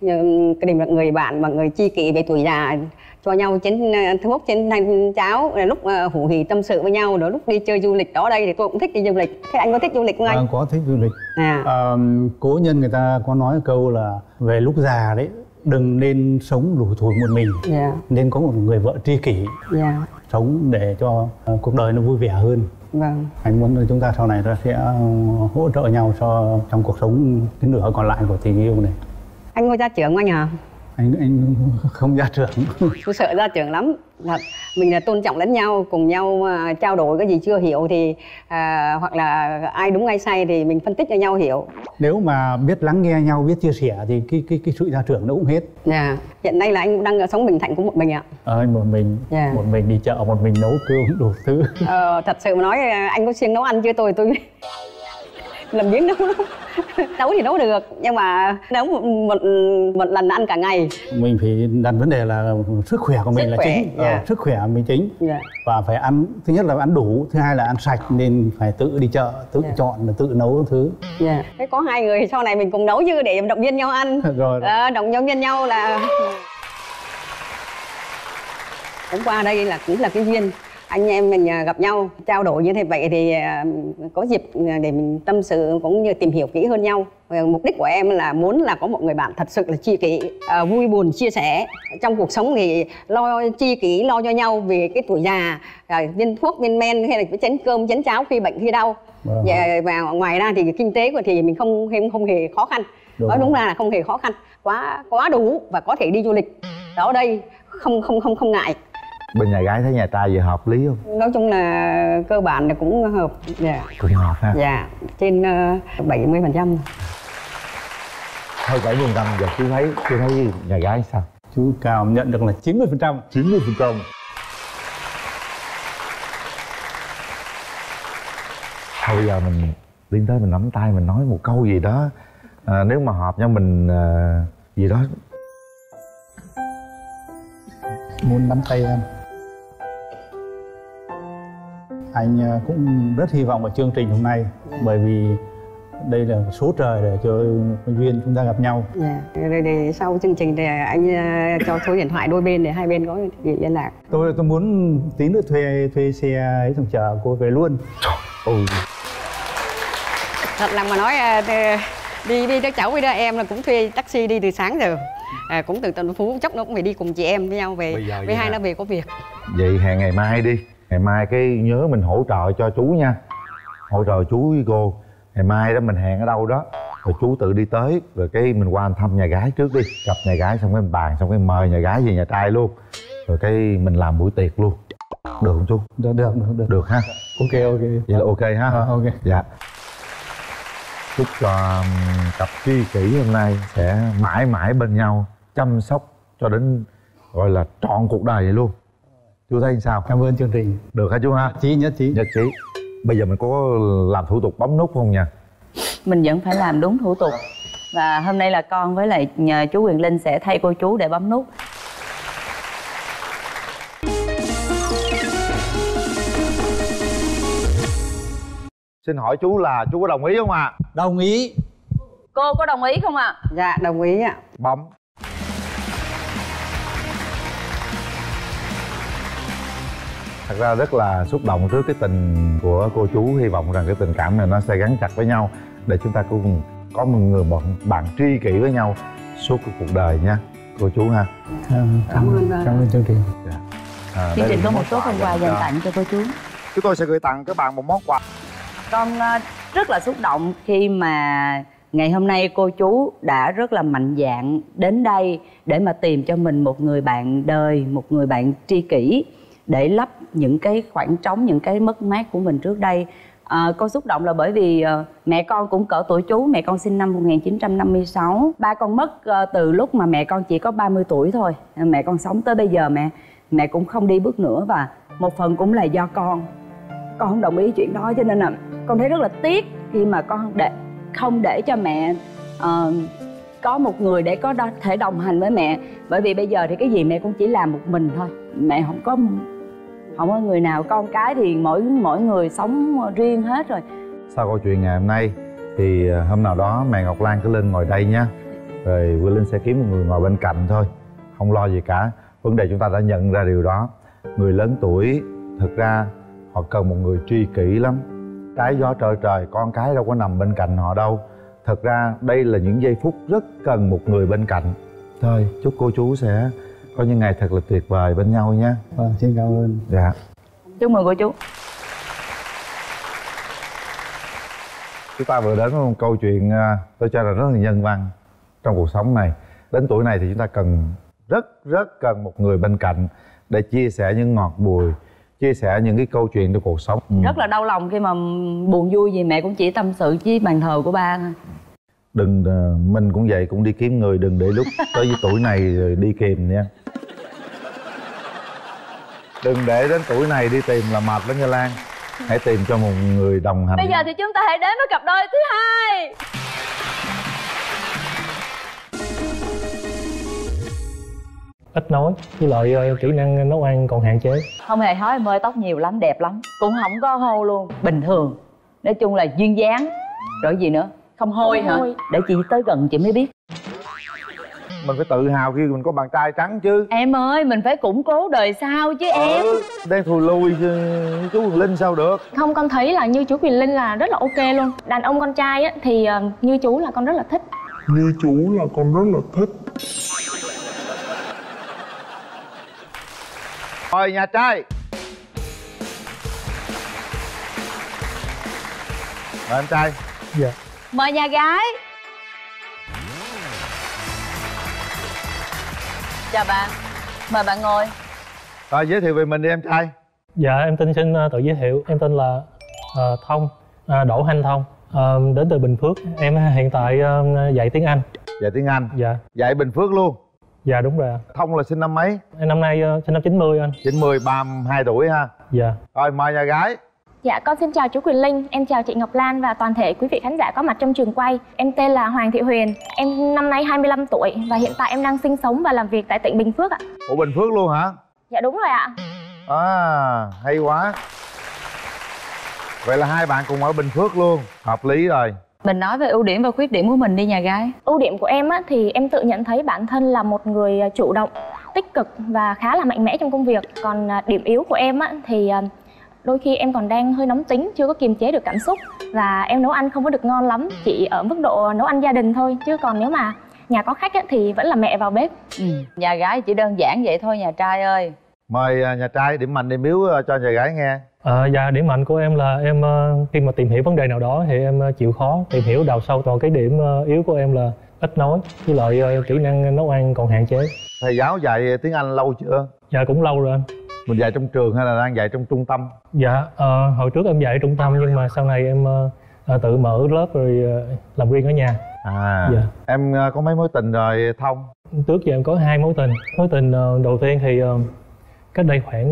cái điểm là người bạn và người tri kỷ về tuổi già, cho nhau chén thuốc chén thanh cháo, lúc hủ hỉ tâm sự với nhau, đó lúc đi chơi du lịch đó đây thì tôi cũng thích đi du lịch. Thế anh có thích du lịch không anh? À, có thích du lịch. À. À, cố nhân người ta có nói câu là về lúc già đấy đừng nên sống lủi thủi một mình, yeah. Nên có một người vợ tri kỷ, yeah. Sống để cho cuộc đời nó vui vẻ hơn. Vâng. Anh muốn chúng ta sau này ta sẽ hỗ trợ nhau cho trong cuộc sống cái nửa còn lại của tình yêu này. Anh có gia trưởng anh hả? Anh anh không gia trưởng. Tôi sợ gia trưởng lắm. Thật. Mình là tôn trọng lẫn nhau, cùng nhau trao đổi cái gì chưa hiểu thì à, hoặc là ai đúng ai sai thì mình phân tích cho nhau hiểu. Nếu mà biết lắng nghe nhau, biết chia sẻ thì cái cái cái sự gia trưởng nó cũng hết. Dạ. Hiện nay là anh đang ở sống Bình Thạnh cũng một mình ạ. Ờ à, một mình. Dạ. Một mình đi chợ, một mình nấu cơm đủ thứ. Ờ thật sự mà nói anh có siêng nấu ăn chưa tôi tôi làm biếng nấu lắm. Nấu thì nấu được nhưng mà nấu một, một một lần ăn cả ngày. Mình phải đặt vấn đề là sức khỏe của mình sức là khỏe, chính, yeah. Ờ, sức khỏe mình chính, yeah. Và phải ăn, thứ nhất là ăn đủ, thứ hai là ăn sạch nên phải tự đi chợ, tự yeah. Chọn, tự nấu thứ. Yeah. Thế có hai người sau này mình cùng nấu chứ để động viên nhau ăn, rồi, rồi. À, động viên nhau là. Hôm qua đây là cũng là cái duyên. anh em mình gặp nhau trao đổi như thế vậy thì có dịp để mình tâm sự cũng như tìm hiểu kỹ hơn nhau. Mục đích của em là muốn là có một người bạn thật sự là tri kỷ, vui buồn chia sẻ. Trong cuộc sống thì lo tri kỷ, lo cho nhau vì cái tuổi già, viên thuốc viên men hay là chén cơm chén cháo khi bệnh khi đau. Và, và ngoài ra thì kinh tế của thì mình không không, không hề khó khăn. Đúng, nói đúng ra là không hề khó khăn, quá quá đủ và có thể đi du lịch đó đây, không không không không ngại. Bên nhà gái thấy nhà trai giờ hợp lý không? Nói chung là cơ bản là cũng hợp. Dạ. Cũng hợp ha? Dạ, trên uh, bảy mươi phần trăm. Thôi bảy mươi phần trăm giờ chú thấy, chú thấy nhà gái sao? Chú Cao nhận được là chín mươi phần trăm. chín mươi phần trăm. Thôi bây giờ mình liên tới mình nắm tay mình nói một câu gì đó. À, nếu mà hợp nhau mình à, gì đó. Muốn nắm tay em. Anh cũng rất hy vọng vào chương trình hôm nay, bởi vì đây là số trời để cho duyên chúng ta gặp nhau. Dạ, yeah. Để sau chương trình thì anh cho số điện thoại đôi bên để hai bên có gì liên lạc. Tôi tôi muốn tí nữa thuê thuê xe ấy xong chở cô về luôn. Ừ. Thật lòng mà nói đi đi các cháu với đó em là cũng thuê taxi đi từ sáng giờ. À, cũng từ tận Phú chốc nó cũng phải đi cùng chị em với nhau về, với hai nó về có việc. Vậy hẹn ngày mai đi, ngày mai cái nhớ mình hỗ trợ cho chú nha, hỗ trợ chú với cô. Ngày mai đó mình hẹn ở đâu đó rồi chú tự đi tới, rồi cái mình qua thăm nhà gái trước đi, gặp nhà gái xong cái mình bàn, xong cái mời nhà gái về nhà trai luôn, rồi cái mình làm buổi tiệc luôn, được không chú? Được được được, được ha? Ok ok, vậy là ok ha? À, ok. Dạ, chúc cho cặp tri kỷ hôm nay sẽ mãi mãi bên nhau, chăm sóc cho đến gọi là trọn cuộc đời vậy luôn. Chú thấy sao? Cảm ơn chương trình. Được hả chú ha? Chí, nhất trí. Nhất trí. Bây giờ mình có làm thủ tục bấm nút không nha? Mình vẫn phải làm đúng thủ tục. Và hôm nay là con với lại nhờ chú Quyền Linh sẽ thay cô chú để bấm nút. Xin hỏi chú là chú có đồng ý không ạ? À? Đồng ý. Cô có đồng ý không ạ? À? Dạ đồng ý ạ. Bấm. Thật ra rất là xúc động trước cái tình của cô chú. Hy vọng rằng cái tình cảm này nó sẽ gắn chặt với nhau, để chúng ta cùng có một người một bạn tri kỷ với nhau suốt cuộc đời nha cô chú ha. Dạ. Cảm ơn Cảm ơn chương trình. Dạ. À, chương trình có một số phần quà dành cho... tặng cho cô chú. Chúng tôi sẽ gửi tặng các bạn một món quà. Con rất là xúc động khi mà ngày hôm nay cô chú đã rất là mạnh dạn đến đây để mà tìm cho mình một người bạn đời, một người bạn tri kỷ để lấp những cái khoảng trống, những cái mất mát của mình trước đây. À, con xúc động là bởi vì mẹ con cũng cỡ tuổi chú, mẹ con sinh năm một nghìn chín trăm năm mươi sáu. Ba con mất từ lúc mà mẹ con chỉ có ba mươi tuổi thôi. Mẹ con sống tới bây giờ mẹ mẹ cũng không đi bước nữa, và một phần cũng là do con. Con không đồng ý chuyện đó, cho nên là con thấy rất là tiếc khi mà con để không để cho mẹ uh, có một người để có thể đồng hành với mẹ. Bởi vì bây giờ thì cái gì mẹ cũng chỉ làm một mình thôi, mẹ không có không có người nào, con cái thì mỗi mỗi người sống riêng hết rồi. Sau câu chuyện ngày hôm nay thì hôm nào đó mẹ Ngọc Lan cứ lên ngồi đây nha, rồi Quyền Linh sẽ kiếm một người ngồi bên cạnh thôi, không lo gì cả. Vấn đề chúng ta đã nhận ra điều đó, người lớn tuổi thực ra họ cần một người tri kỷ lắm. Trái gió trời trời, con cái đâu có nằm bên cạnh họ đâu. Thật ra đây là những giây phút rất cần một người bên cạnh. Thôi, chúc cô chú sẽ có những ngày thật là tuyệt vời bên nhau nha. Vâng, xin cảm ơn. Dạ. Chúc mừng cô chú. Chúng ta vừa đến với một câu chuyện tôi cho là rất là nhân văn trong cuộc sống này. Đến tuổi này thì chúng ta cần, rất rất cần một người bên cạnh để chia sẻ những ngọt bùi, chia sẻ những cái câu chuyện trong cuộc sống. Ừ. Rất là đau lòng khi mà buồn vui gì mẹ cũng chỉ tâm sự với bàn thờ của ba thôi. Đừng, mình cũng vậy, cũng đi kiếm người, đừng để lúc tới với tuổi này rồi đi kìm nha. Đừng để đến tuổi này đi tìm là mệt lắm nha Lan. Hãy tìm cho một người đồng hành. Bây giờ thì chúng ta hãy đến với cặp đôi thứ hai. Ít nói, với lại kỹ năng nấu ăn còn hạn chế. Không hề hói em ơi, tóc nhiều lắm, đẹp lắm. Cũng không có hô luôn, bình thường. Nói chung là duyên dáng. Rồi gì nữa? Không hôi không hả? Hôi. Để chị tới gần chị mới biết. Mình phải tự hào khi mình có bàn tay trắng chứ. Em ơi, mình phải củng cố đời sau chứ em. Ừ, đang thù lùi chứ chú Quyền Linh sao được. Không, con thấy là như chú Quyền Linh là rất là ok luôn. Đàn ông con trai á thì như chú là con rất là thích. Như chú là con rất là thích. Rồi nhà trai. Mời em trai. Dạ. Mời nhà gái. Chào bạn, mời bạn ngồi. Rồi giới thiệu về mình đi em trai. Dạ em tên xin uh, tự giới thiệu. Em tên là uh, Thông, uh, Đỗ Hanh Thông, uh, đến từ Bình Phước. Em hiện tại uh, dạy tiếng Anh. Dạy tiếng Anh? Dạ. Dạy Bình Phước luôn? Dạ đúng rồi. Thông là sinh năm mấy? Em năm nay uh, sinh năm chín mươi anh. chín mươi, ba mươi hai tuổi ha? Dạ. Rồi mời nhà gái. Dạ, con xin chào chú Quyền Linh, em chào chị Ngọc Lan và toàn thể quý vị khán giả có mặt trong trường quay. Em tên là Hoàng Thị Huyền, em năm nay hai mươi lăm tuổi và hiện tại em đang sinh sống và làm việc tại tỉnh Bình Phước ạ. Ủa Bình Phước luôn hả? Dạ đúng rồi ạ. À, hay quá. Vậy là hai bạn cùng ở Bình Phước luôn, hợp lý rồi. Mình nói về ưu điểm và khuyết điểm của mình đi nhà gái. Ưu điểm của em á, thì em tự nhận thấy bản thân là một người chủ động, tích cực và khá là mạnh mẽ trong công việc. Còn điểm yếu của em á, thì... đôi khi em còn đang hơi nóng tính, chưa có kiềm chế được cảm xúc. Và em nấu ăn không có được ngon lắm, chỉ ở mức độ nấu ăn gia đình thôi. Chứ còn nếu mà nhà có khách ấy, thì vẫn là mẹ vào bếp. Ừ. Nhà gái chỉ đơn giản vậy thôi nhà trai ơi. Mời nhà trai điểm mạnh điểm yếu cho nhà gái nghe. À, dạ điểm mạnh của em là em khi mà tìm hiểu vấn đề nào đó thì em chịu khó tìm hiểu đào sâu. Còn cái điểm yếu của em là ít nói, với lại kỹ năng nấu ăn còn hạn chế. Thầy giáo dạy tiếng Anh lâu chưa? Dạ cũng lâu rồi anh. Mình dạy trong trường hay là đang dạy trong trung tâm? Dạ, à, hồi trước em dạy trung tâm nhưng mà sau này em à, tự mở lớp rồi làm riêng ở nhà. À, dạ. Em có mấy mối tình rồi Thông? Trước giờ em có hai mối tình. Mối tình đầu tiên thì cách đây khoảng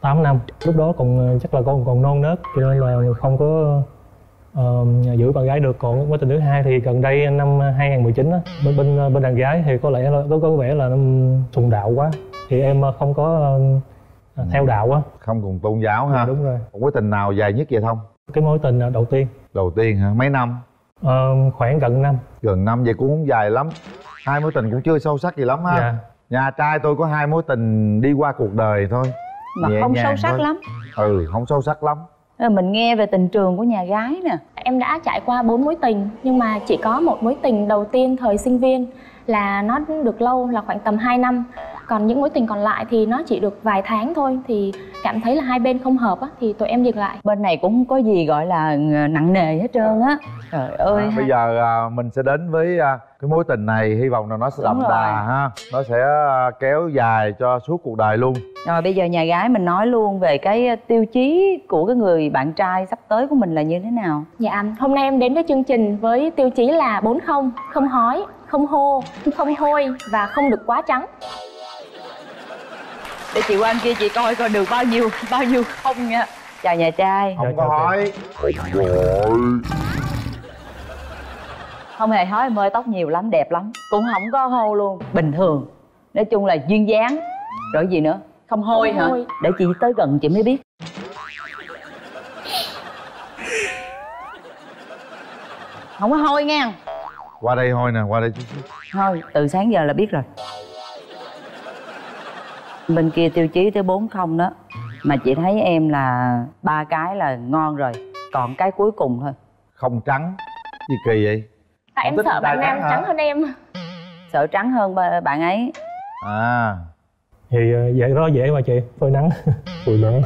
tám năm. Lúc đó còn chắc là con còn non nớt cho nên là không có uh, giữ bạn gái được. Còn mối tình thứ hai thì gần đây năm hai nghìn mười chín á, bên, bên, bên đàn gái thì có lẽ là có, có vẻ là sùng đạo quá. Thì em không có theo đạo á. Không cùng tôn giáo ha? Đúng rồi. Mối tình nào dài nhất vậy Thông? Cái mối tình đầu tiên. Đầu tiên hả? Mấy năm? Ờ, khoảng gần năm. Gần năm vậy cũng không dài lắm. Hai mối tình cũng chưa sâu sắc gì lắm ha? Dạ. Nhà trai tôi có hai mối tình đi qua cuộc đời thôi. Mà nhẹ không sâu sắc thôi. Lắm. Ừ, không sâu sắc lắm. Mình nghe về tình trường của nhà gái nè. Em đã trải qua bốn mối tình. Nhưng mà chỉ có một mối tình đầu tiên thời sinh viên. Là nó được lâu, là khoảng tầm hai năm. Còn những mối tình còn lại thì nó chỉ được vài tháng thôi. Thì cảm thấy là hai bên không hợp á, thì tụi em dừng lại. Bên này cũng không có gì gọi là nặng nề hết trơn á. Trời ơi à, bây giờ mình sẽ đến với cái mối tình này. Hy vọng là nó sẽ đậm đà ha. Nó sẽ kéo dài cho suốt cuộc đời luôn. Rồi bây giờ nhà gái mình nói luôn về cái tiêu chí của cái người bạn trai sắp tới của mình là như thế nào. Dạ, hôm nay em đến với chương trình với tiêu chí là bốn không. Không hói, không hô, không hôi và không được quá trắng. Để chị qua kia chị coi coi được bao nhiêu, bao nhiêu không nha. Chào nhà trai. Không có hói. Không hề hói, mơi tóc nhiều lắm, đẹp lắm. Cũng không có hô luôn, bình thường. Nói chung là duyên dáng. Rồi gì nữa? Không hôi hả? Để chị tới gần chị mới biết. Không có hôi nha. Qua đây hôi nè, qua đây chút chút. Thôi, từ sáng giờ là biết rồi. Bên kia tiêu chí tới bốn không đó. Mà chị thấy em là ba cái là ngon rồi. Còn cái cuối cùng thôi. Không trắng. Gì kỳ vậy? Tại em sợ bạn nam trắng hơn em. Sợ trắng hơn bạn ấy. À thì vậy đó dễ mà chị. Phơi nắng. Phơi nắng.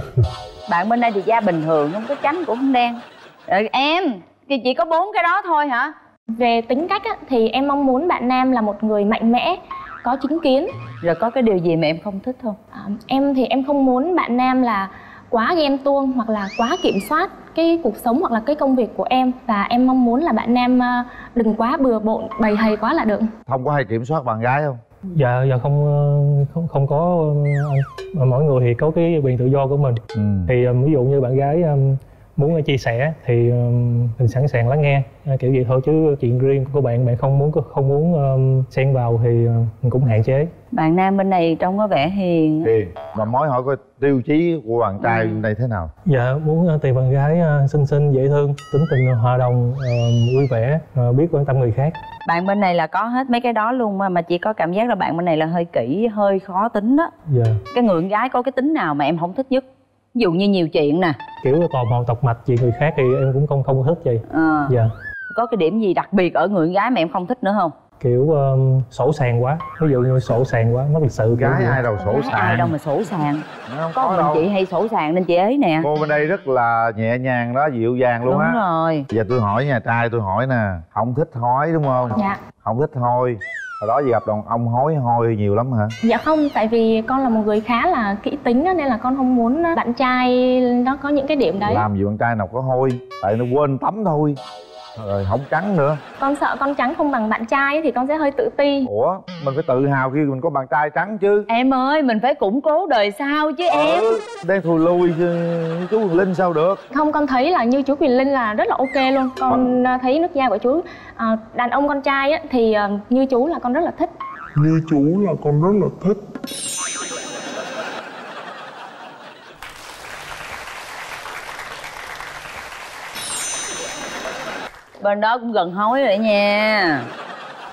Bạn bên đây thì da bình thường, không có trắng cũng không đen. Rồi em thì chỉ có bốn cái đó thôi hả? Về tính cách á, thì em mong muốn bạn nam là một người mạnh mẽ, có chính kiến. Rồi có cái điều gì mà em không thích không? À, em thì em không muốn bạn nam là quá ghen tuông hoặc là quá kiểm soát cái cuộc sống hoặc là cái công việc của em. Và em mong muốn là bạn nam đừng quá bừa bộn, bày hầy quá là được. Không có hay kiểm soát bạn gái không? Dạ, dạ không không không có. Mỗi người thì có cái quyền tự do của mình. Ừ. Thì ví dụ như bạn gái muốn chia sẻ thì mình sẵn sàng lắng nghe, kiểu vậy thôi, chứ chuyện riêng của các bạn bạn không muốn không muốn xen vào thì mình cũng hạn chế. Bạn nam bên này trông có vẻ hiền. Hiền. Mà mối hỏi có tiêu chí của bạn trai ừ. này thế nào? Dạ, muốn tìm bạn gái xinh xinh, dễ thương, tính tình hòa đồng, vui vẻ, biết quan tâm người khác. Bạn bên này là có hết mấy cái đó luôn, mà mà chỉ có cảm giác là bạn bên này là hơi kỹ, hơi khó tính đó. Dạ. Cái người con gái có cái tính nào mà em không thích nhất? Ví dụ như nhiều chuyện nè, kiểu tò mò tọc mạch chuyện người khác thì em cũng không không thích gì. Ờ. Dạ. Có cái điểm gì đặc biệt ở người con gái mà em không thích nữa không? Kiểu um, sổ sàng quá, ví dụ như sổ sàng quá, mất lịch sự. Gái ai đâu sổ sàng, ai đâu mà sổ sàng. Không có, có mình chị hay sổ sàng nên chị ấy nè. Cô bên đây rất là nhẹ nhàng đó, dịu dàng luôn á. Đúng rồi. Giờ tôi hỏi nhà trai, tôi hỏi nè, không thích hói đúng không? Dạ. Không thích hôi. Hồi đó giờ gặp đàn ông hối hôi nhiều lắm hả? Dạ không, tại vì con là một người khá là kỹ tính nên là con không muốn bạn trai nó có những cái điểm đấy. Làm gì bạn trai nào có hôi, tại nó quên tắm thôi. Rồi không trắng nữa. Con sợ con trắng không bằng bạn trai thì con sẽ hơi tự ti. Ủa, mình phải tự hào khi mình có bạn trai trắng chứ. Em ơi, mình phải củng cố đời sau chứ ờ, em. Đang thù lùi chứ chú Quyền Linh sao được. Không, con thấy là như chú Quyền Linh là rất là ok luôn. Con mà... thấy nước da của chú à, đàn ông con trai á, thì à, như chú là con rất là thích. Như chú là con rất là thích. Bên đó cũng gần hói rồi nha.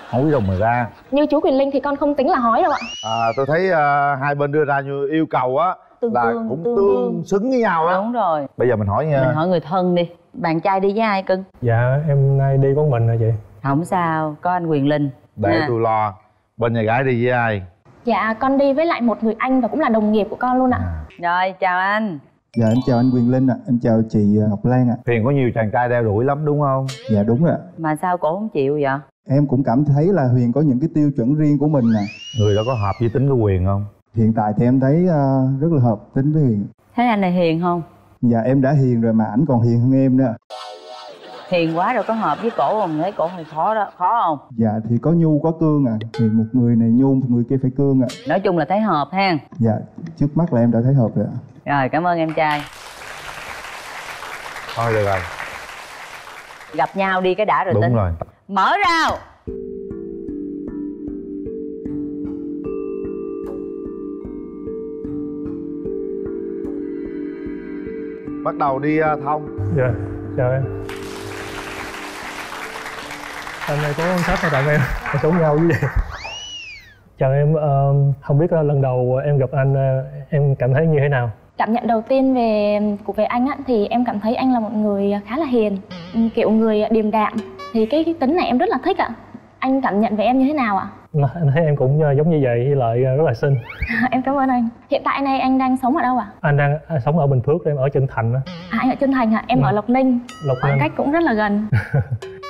Hói đâu mà ra. Như chú Quyền Linh thì con không tính là hói đâu ạ. À, tôi thấy uh, hai bên đưa ra như yêu cầu á tương là tương, cũng tương, tương xứng với nhau á. Đúng rồi. Bây giờ mình hỏi nha. Mình hỏi người thân đi. Bạn trai đi với ai cưng? Dạ em nay đi có mình hả chị? Không sao, có anh Quyền Linh. Để à. tôi lo. Bên nhà gái đi với ai? Dạ con đi với lại một người anh và cũng là đồng nghiệp của con luôn ạ. À. Rồi chào anh. Dạ em chào anh Quyền Linh ạ, à. em chào chị Ngọc Lan ạ. À. Thì có nhiều chàng trai đeo đuổi lắm đúng không? Dạ đúng ạ. À. Mà sao cổ không chịu vậy? Em cũng cảm thấy là Huyền có những cái tiêu chuẩn riêng của mình nè. À. Người đó có hợp với tính của Huyền không? Hiện tại thì em thấy uh, rất là hợp tính với Huyền. Thế anh này hiền không? Dạ em đã hiền rồi mà ảnh còn hiền hơn em nữa. Hiền quá rồi có hợp với cổ không? Thấy cổ hơi khó đó, khó không? Dạ thì có nhu có cương ạ. À. Thì một người này nhu, một người kia phải cương ạ. À. Nói chung là thấy hợp ha. Dạ, trước mắt là em đã thấy hợp rồi ạ. À. Rồi, cảm ơn em trai. Thôi được rồi. Gặp nhau đi cái đã rồi tính. Đúng rồi. Mở rào. Bắt đầu đi Thông. Dạ, chào em. Hôm nay có con sách tặng em, sống nhau với vậy. Chào em, không biết lần đầu em gặp anh em cảm thấy như thế nào? Cảm nhận đầu tiên về của về anh á, thì em cảm thấy anh là một người khá là hiền, kiểu người điềm đạm. Thì cái, cái tính này em rất là thích ạ. À. Anh cảm nhận về em như thế nào ạ? À? Anh thấy em cũng giống như vậy, với lại rất là xinh. Em cảm ơn anh. Hiện tại nay anh đang sống ở đâu ạ? À? Anh đang à, sống ở Bình Phước, em ở Trân Thành á. À, anh ở Trân Thành ạ, à? Em ừ. ở Lộc Ninh. Lộc Ninh. Cách cũng rất là gần.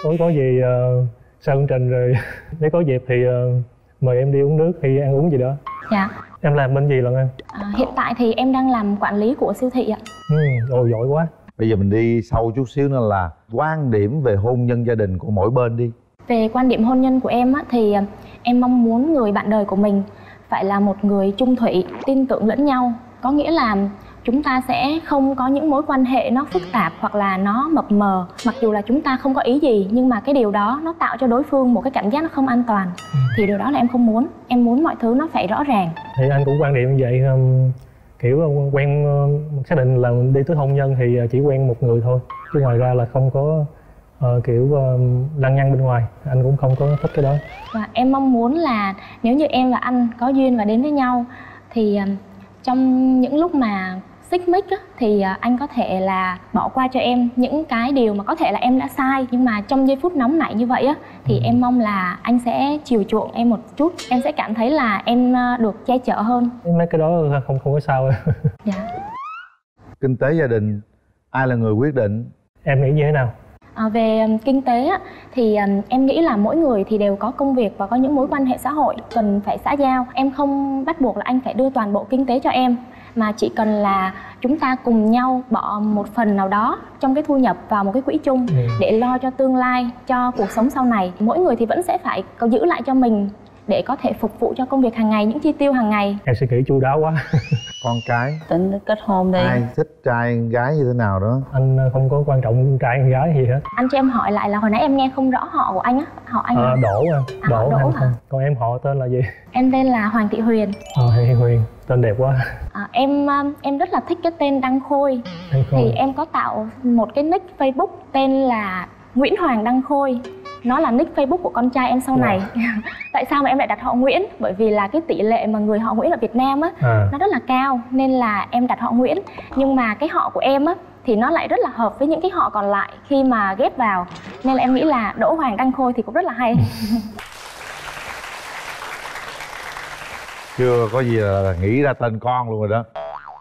Có có gì uh, sau chương trình rồi nếu có dịp thì uh, mời em đi uống nước hay ăn uống gì đó. Dạ. Em làm bên gì lần em? À, hiện tại thì em đang làm quản lý của siêu thị ạ. Ừ, ồ giỏi quá. Bây giờ mình đi sâu chút xíu nữa là quan điểm về hôn nhân gia đình của mỗi bên đi. Về quan điểm hôn nhân của em á, thì em mong muốn người bạn đời của mình phải là một người chung thủy, tin tưởng lẫn nhau. Có nghĩa là chúng ta sẽ không có những mối quan hệ nó phức tạp hoặc là nó mập mờ. Mặc dù là chúng ta không có ý gì nhưng mà cái điều đó nó tạo cho đối phương một cái cảm giác nó không an toàn. Ừ. Thì điều đó là em không muốn. Em muốn mọi thứ nó phải rõ ràng. Thì anh cũng quan điểm như vậy, kiểu quen xác định là đi tới hôn nhân thì chỉ quen một người thôi. Chứ ngoài ra là không có uh, kiểu uh, lăng nhăng bên ngoài. Anh cũng không có thích cái đó. Và em mong muốn là nếu như em và anh có duyên và đến với nhau thì uh, trong những lúc mà xích mích á, thì anh có thể là bỏ qua cho em những cái điều mà có thể là em đã sai. Nhưng mà trong giây phút nóng nảy như vậy á, thì ừ. em mong là anh sẽ chiều chuộng em một chút. Em sẽ cảm thấy là em được che chở hơn. Mấy cái đó không không có sao. Dạ. Kinh tế gia đình, ai là người quyết định? Em nghĩ như thế nào? À, về kinh tế á, thì em nghĩ là mỗi người thì đều có công việc và có những mối quan hệ xã hội cần phải xã giao. Em không bắt buộc là anh phải đưa toàn bộ kinh tế cho em, mà chỉ cần là chúng ta cùng nhau bỏ một phần nào đó trong cái thu nhập vào một cái quỹ chung để lo cho tương lai, cho cuộc sống sau này. Mỗi người thì vẫn sẽ phải có giữ lại cho mình để có thể phục vụ cho công việc hàng ngày, những chi tiêu hàng ngày. Em sẽ kỹ chu đáo quá. Con cái tính kết hôn đi, ai thích trai gái như thế nào đó, anh không có quan trọng trai hay gái gì hết. Anh cho em hỏi lại là hồi nãy em nghe không rõ họ của anh á. Họ anh à, Đỗ à. À, Đỗ, Đỗ hả? Không. Còn em họ tên là gì? Em tên là Hoàng Thị Huyền. Ờ à, Thị Huyền tên đẹp quá. À, em em rất là thích cái tên Đăng Khôi. Đăng Khôi thì em có tạo một cái nick Facebook tên là Nguyễn Hoàng Đăng Khôi. Nó là nick Facebook của con trai em sau này. Wow. Tại sao mà em lại đặt họ Nguyễn? Bởi vì là cái tỷ lệ mà người họ Nguyễn ở Việt Nam á, à. nó rất là cao, nên là em đặt họ Nguyễn. Nhưng mà cái họ của em á thì nó lại rất là hợp với những cái họ còn lại khi mà ghép vào, nên là em nghĩ là Đỗ Hoàng Đăng Khôi thì cũng rất là hay. Chưa có gì là nghĩ ra tên con luôn rồi đó.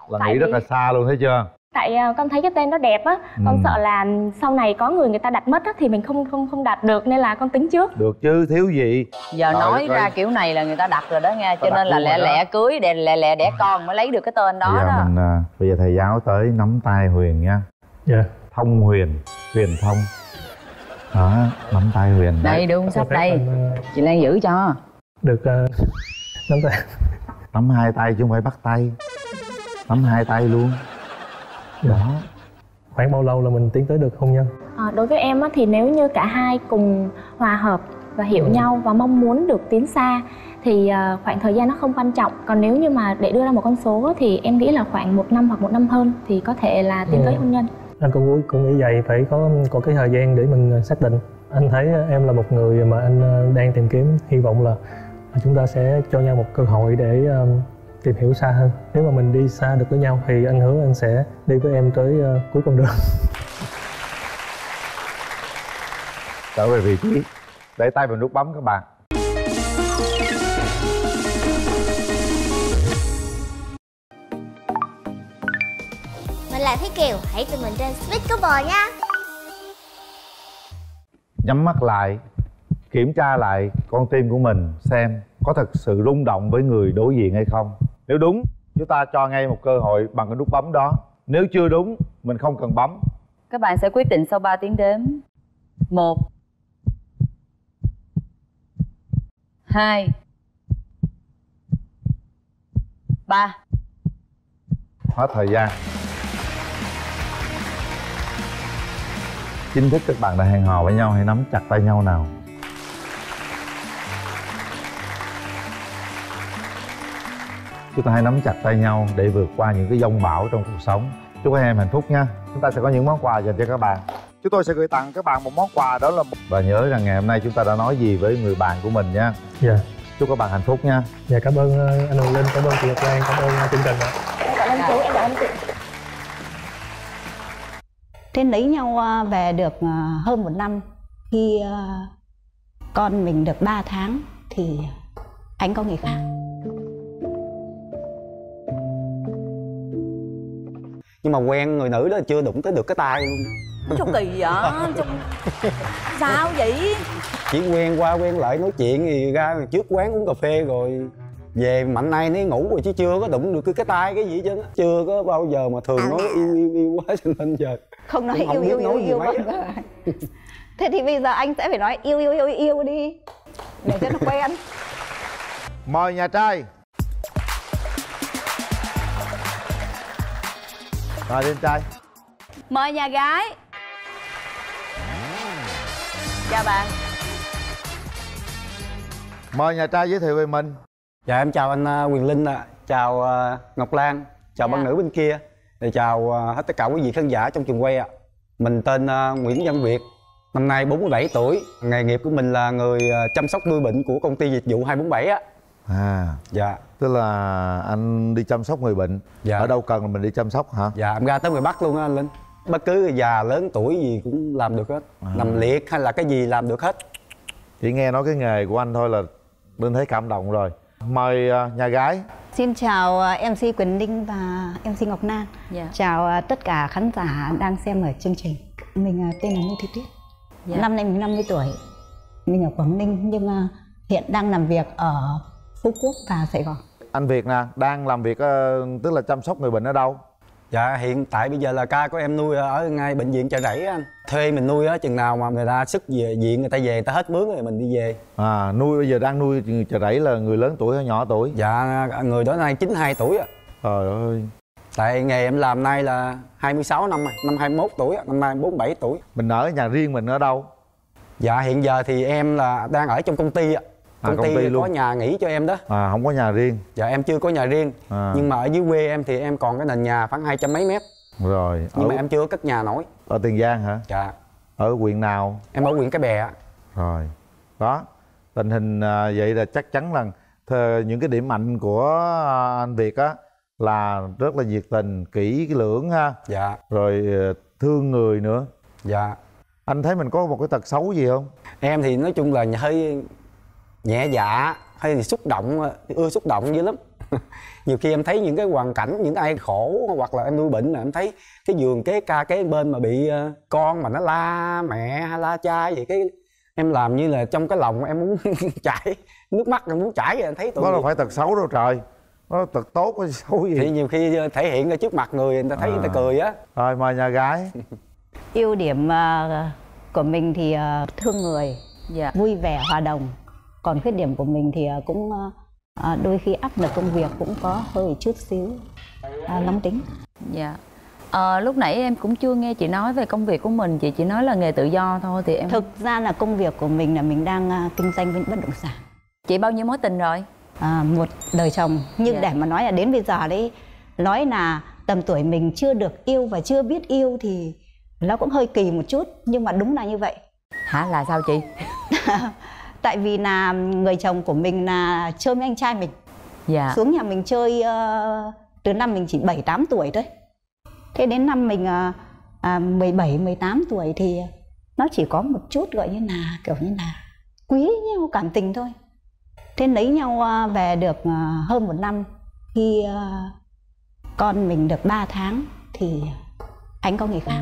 Là tại nghĩ rất là xa luôn, thấy chưa? Tại con thấy cái tên nó đẹp á, con ừ. sợ là sau này có người người ta đặt mất á thì mình không không không đặt được, nên là con tính trước. Được chứ, thiếu gì. Giờ Trời nói ra kiểu này là người ta đặt rồi đó nghe, cho nên là lẹ lẹ cưới, để lẹ lẹ đẻ con mới lấy được cái tên đó. Bây giờ đó. Mình, à, bây giờ thầy giáo tới nắm tay Huyền nha. Dạ. Yeah. Thông Huyền, Huyền Thông. Đó, nắm tay Huyền. Đây, đây đúng sắp đây. Mình... Chị Lan giữ cho. Được uh, nắm tay. Nắm hai tay chứ không phải bắt tay. Nắm hai tay luôn. Đó. Khoảng bao lâu là mình tiến tới được hôn nhân? À, đối với em á, thì nếu như cả hai cùng hòa hợp và hiểu ừ. nhau và mong muốn được tiến xa thì uh, khoảng thời gian nó không quan trọng. Còn nếu như mà để đưa ra một con số thì em nghĩ là khoảng một năm hoặc một năm hơn thì có thể là tiến ừ. tới hôn nhân. Anh cũng cũng nghĩ vậy, phải có có cái thời gian để mình xác định. Anh thấy em là một người mà anh đang tìm kiếm, hy vọng là chúng ta sẽ cho nhau một cơ hội để um, tìm hiểu xa hơn. Nếu mà mình đi xa được với nhau thì anh hứa anh sẽ đi với em tới uh, cuối con đường. Trở về vị trí, để tay vào nút bấm các bạn. Mình là Thúy Kiều, hãy tụi mình trên Speakable nha. Nhắm mắt lại, kiểm tra lại con tim của mình xem có thật sự rung động với người đối diện hay không. Nếu đúng, chúng ta cho ngay một cơ hội bằng cái nút bấm đó. Nếu chưa đúng, mình không cần bấm. Các bạn sẽ quyết định sau ba tiếng đếm. Một, hai, ba. Hết thời gian. Chính thức các bạn đã hẹn hò với nhau, hãy nắm chặt tay nhau nào. Chúng ta hãy nắm chặt tay nhau để vượt qua những cái dông bão trong cuộc sống. Chúc các em hạnh phúc nha. Chúng ta sẽ có những món quà dành cho các bạn. Chúng tôi sẽ gửi tặng các bạn một món quà, đó là một... Và nhớ rằng ngày hôm nay chúng ta đã nói gì với người bạn của mình nha. Dạ. Chúc các bạn hạnh phúc nha. Dạ, cảm ơn anh Hồng Linh, cảm ơn chị Nhật Lan, cảm ơn chương trình ạ. Em cảm ơn chú, em cảm ơn chị. Trên lấy nhau về được hơn một năm. Khi con mình được ba tháng thì anh có người khác. Nhưng mà quen người nữ đó chưa đụng tới được cái tay luôn. Sao kỳ vậy? Sao vậy? Chỉ quen qua quen lại nói chuyện thì ra trước quán uống cà phê rồi về mạnh nay nấy ngủ rồi chứ chưa có đụng được cái cái tay cái gì chứ. Chưa có bao giờ mà thường à, nói yêu yêu yêu quá cho nên giờ không nói không yêu, yêu, nói yêu yêu yêu. Thế thì bây giờ anh sẽ phải nói yêu yêu yêu yêu đi để cho nó quen. Mời nhà trai. Mời em trai. Mời nhà gái. Chào bạn. Mời nhà trai giới thiệu về mình. Dạ em chào anh Quyền Linh ạ, à. Chào Ngọc Lan, chào dạ. Bạn nữ bên kia. Để chào hết tất cả quý vị khán giả trong trường quay ạ. à. Mình tên Nguyễn Văn Việt, năm nay bốn mươi bảy tuổi. Nghề nghiệp của mình là người chăm sóc nuôi bệnh của công ty dịch vụ hai bốn bảy á. À, dạ. Tức là anh đi chăm sóc người bệnh. Dạ. Ở đâu cần là mình đi chăm sóc hả? Dạ, em ra tới ngoài Bắc luôn á anh Linh. Bất cứ già lớn tuổi gì cũng làm được hết. À. Nằm liệt hay là cái gì làm được hết. Chỉ nghe nói cái nghề của anh thôi là Linh thấy cảm động rồi. Mời nhà gái. Xin chào em xê Quyền Linh và em xê Ngọc Lan. Dạ. Chào tất cả khán giả đang xem ở chương trình. Mình tên là Ngô Thị Tuyết. Dạ. Năm nay mình năm mươi tuổi. Mình ở Quảng Ninh nhưng hiện đang làm việc ở Phú Quốc và Sài Gòn. Anh Việt nè, đang làm việc tức là chăm sóc người bệnh ở đâu? Dạ hiện tại bây giờ là ca của em nuôi ở ngay bệnh viện Chợ Rẫy anh. Thuê mình nuôi á, chừng nào mà người ta sức về viện người ta về người ta hết mướn rồi mình đi về. À nuôi bây giờ đang nuôi Chợ Rẫy là người lớn tuổi hay nhỏ tuổi? Dạ người đó nay chín mươi hai tuổi ạ. Trời ơi. Tại nghề em làm nay là hai mươi sáu năm rồi, năm hai mươi mốt tuổi, năm nay bốn mươi bảy tuổi. Mình ở nhà riêng mình ở đâu? Dạ hiện giờ thì em là đang ở trong công ty ạ. Công, à, công ty, ty luôn. Có nhà nghỉ cho em đó. À không có nhà riêng. Dạ em chưa có nhà riêng à. Nhưng mà ở dưới quê em thì em còn cái nền nhà khoảng hai trăm mấy mét. Rồi. Nhưng ở... mà em chưa cất nhà nổi. Ở Tiền Giang hả? Dạ. Ở huyện nào? Em ở huyện Cái Bè. Rồi. Đó. Tình hình vậy là chắc chắn là những cái điểm mạnh của anh Việt á là rất là nhiệt tình, kỹ lưỡng ha. Dạ. Rồi thương người nữa. Dạ. Anh thấy mình có một cái tật xấu gì không? Em thì nói chung là hơi nhẹ dạ, hay thì xúc động, ưa xúc động dữ lắm. Nhiều khi em thấy những cái hoàn cảnh, những ai khổ hoặc là em nuôi bệnh là em thấy cái giường kế ca kế bên mà bị con mà nó la mẹ hay la cha vậy, cái em làm như là trong cái lòng em muốn chảy nước mắt, em muốn chảy, em thấy tụi đó là phải tật xấu đâu trời, nó tật tốt có xấu gì. Thì nhiều khi thể hiện ra trước mặt người người ta thấy à. Người ta cười á. Rồi mời nhà gái. Ưu điểm của mình thì thương người, dạ. Vui vẻ, hòa đồng. Còn khuyết điểm của mình thì cũng à, đôi khi áp lực công việc cũng có hơi chút xíu à, nóng tính. Dạ. À, lúc nãy em cũng chưa nghe chị nói về công việc của mình, chị chỉ nói là nghề tự do thôi thì em. Thực ra là công việc của mình là mình đang à, kinh doanh với bất động sản. Chị bao nhiêu mối tình rồi? À, một đời chồng. Nhưng dạ. Để mà nói là đến bây giờ đấy, nói là tầm tuổi mình chưa được yêu và chưa biết yêu thì nó cũng hơi kỳ một chút, nhưng mà đúng là như vậy. Hả là sao chị? Tại vì là người chồng của mình là chơi với anh trai mình, dạ. Xuống nhà mình chơi uh, từ năm mình chỉ bảy tám tuổi thôi. Thế đến năm mình uh, mười bảy mười tám tuổi thì nó chỉ có một chút gọi như là kiểu như là quý nhau, cảm tình thôi. Thế lấy nhau uh, về được uh, hơn một năm. Khi uh, con mình được ba tháng thì anh có người khác.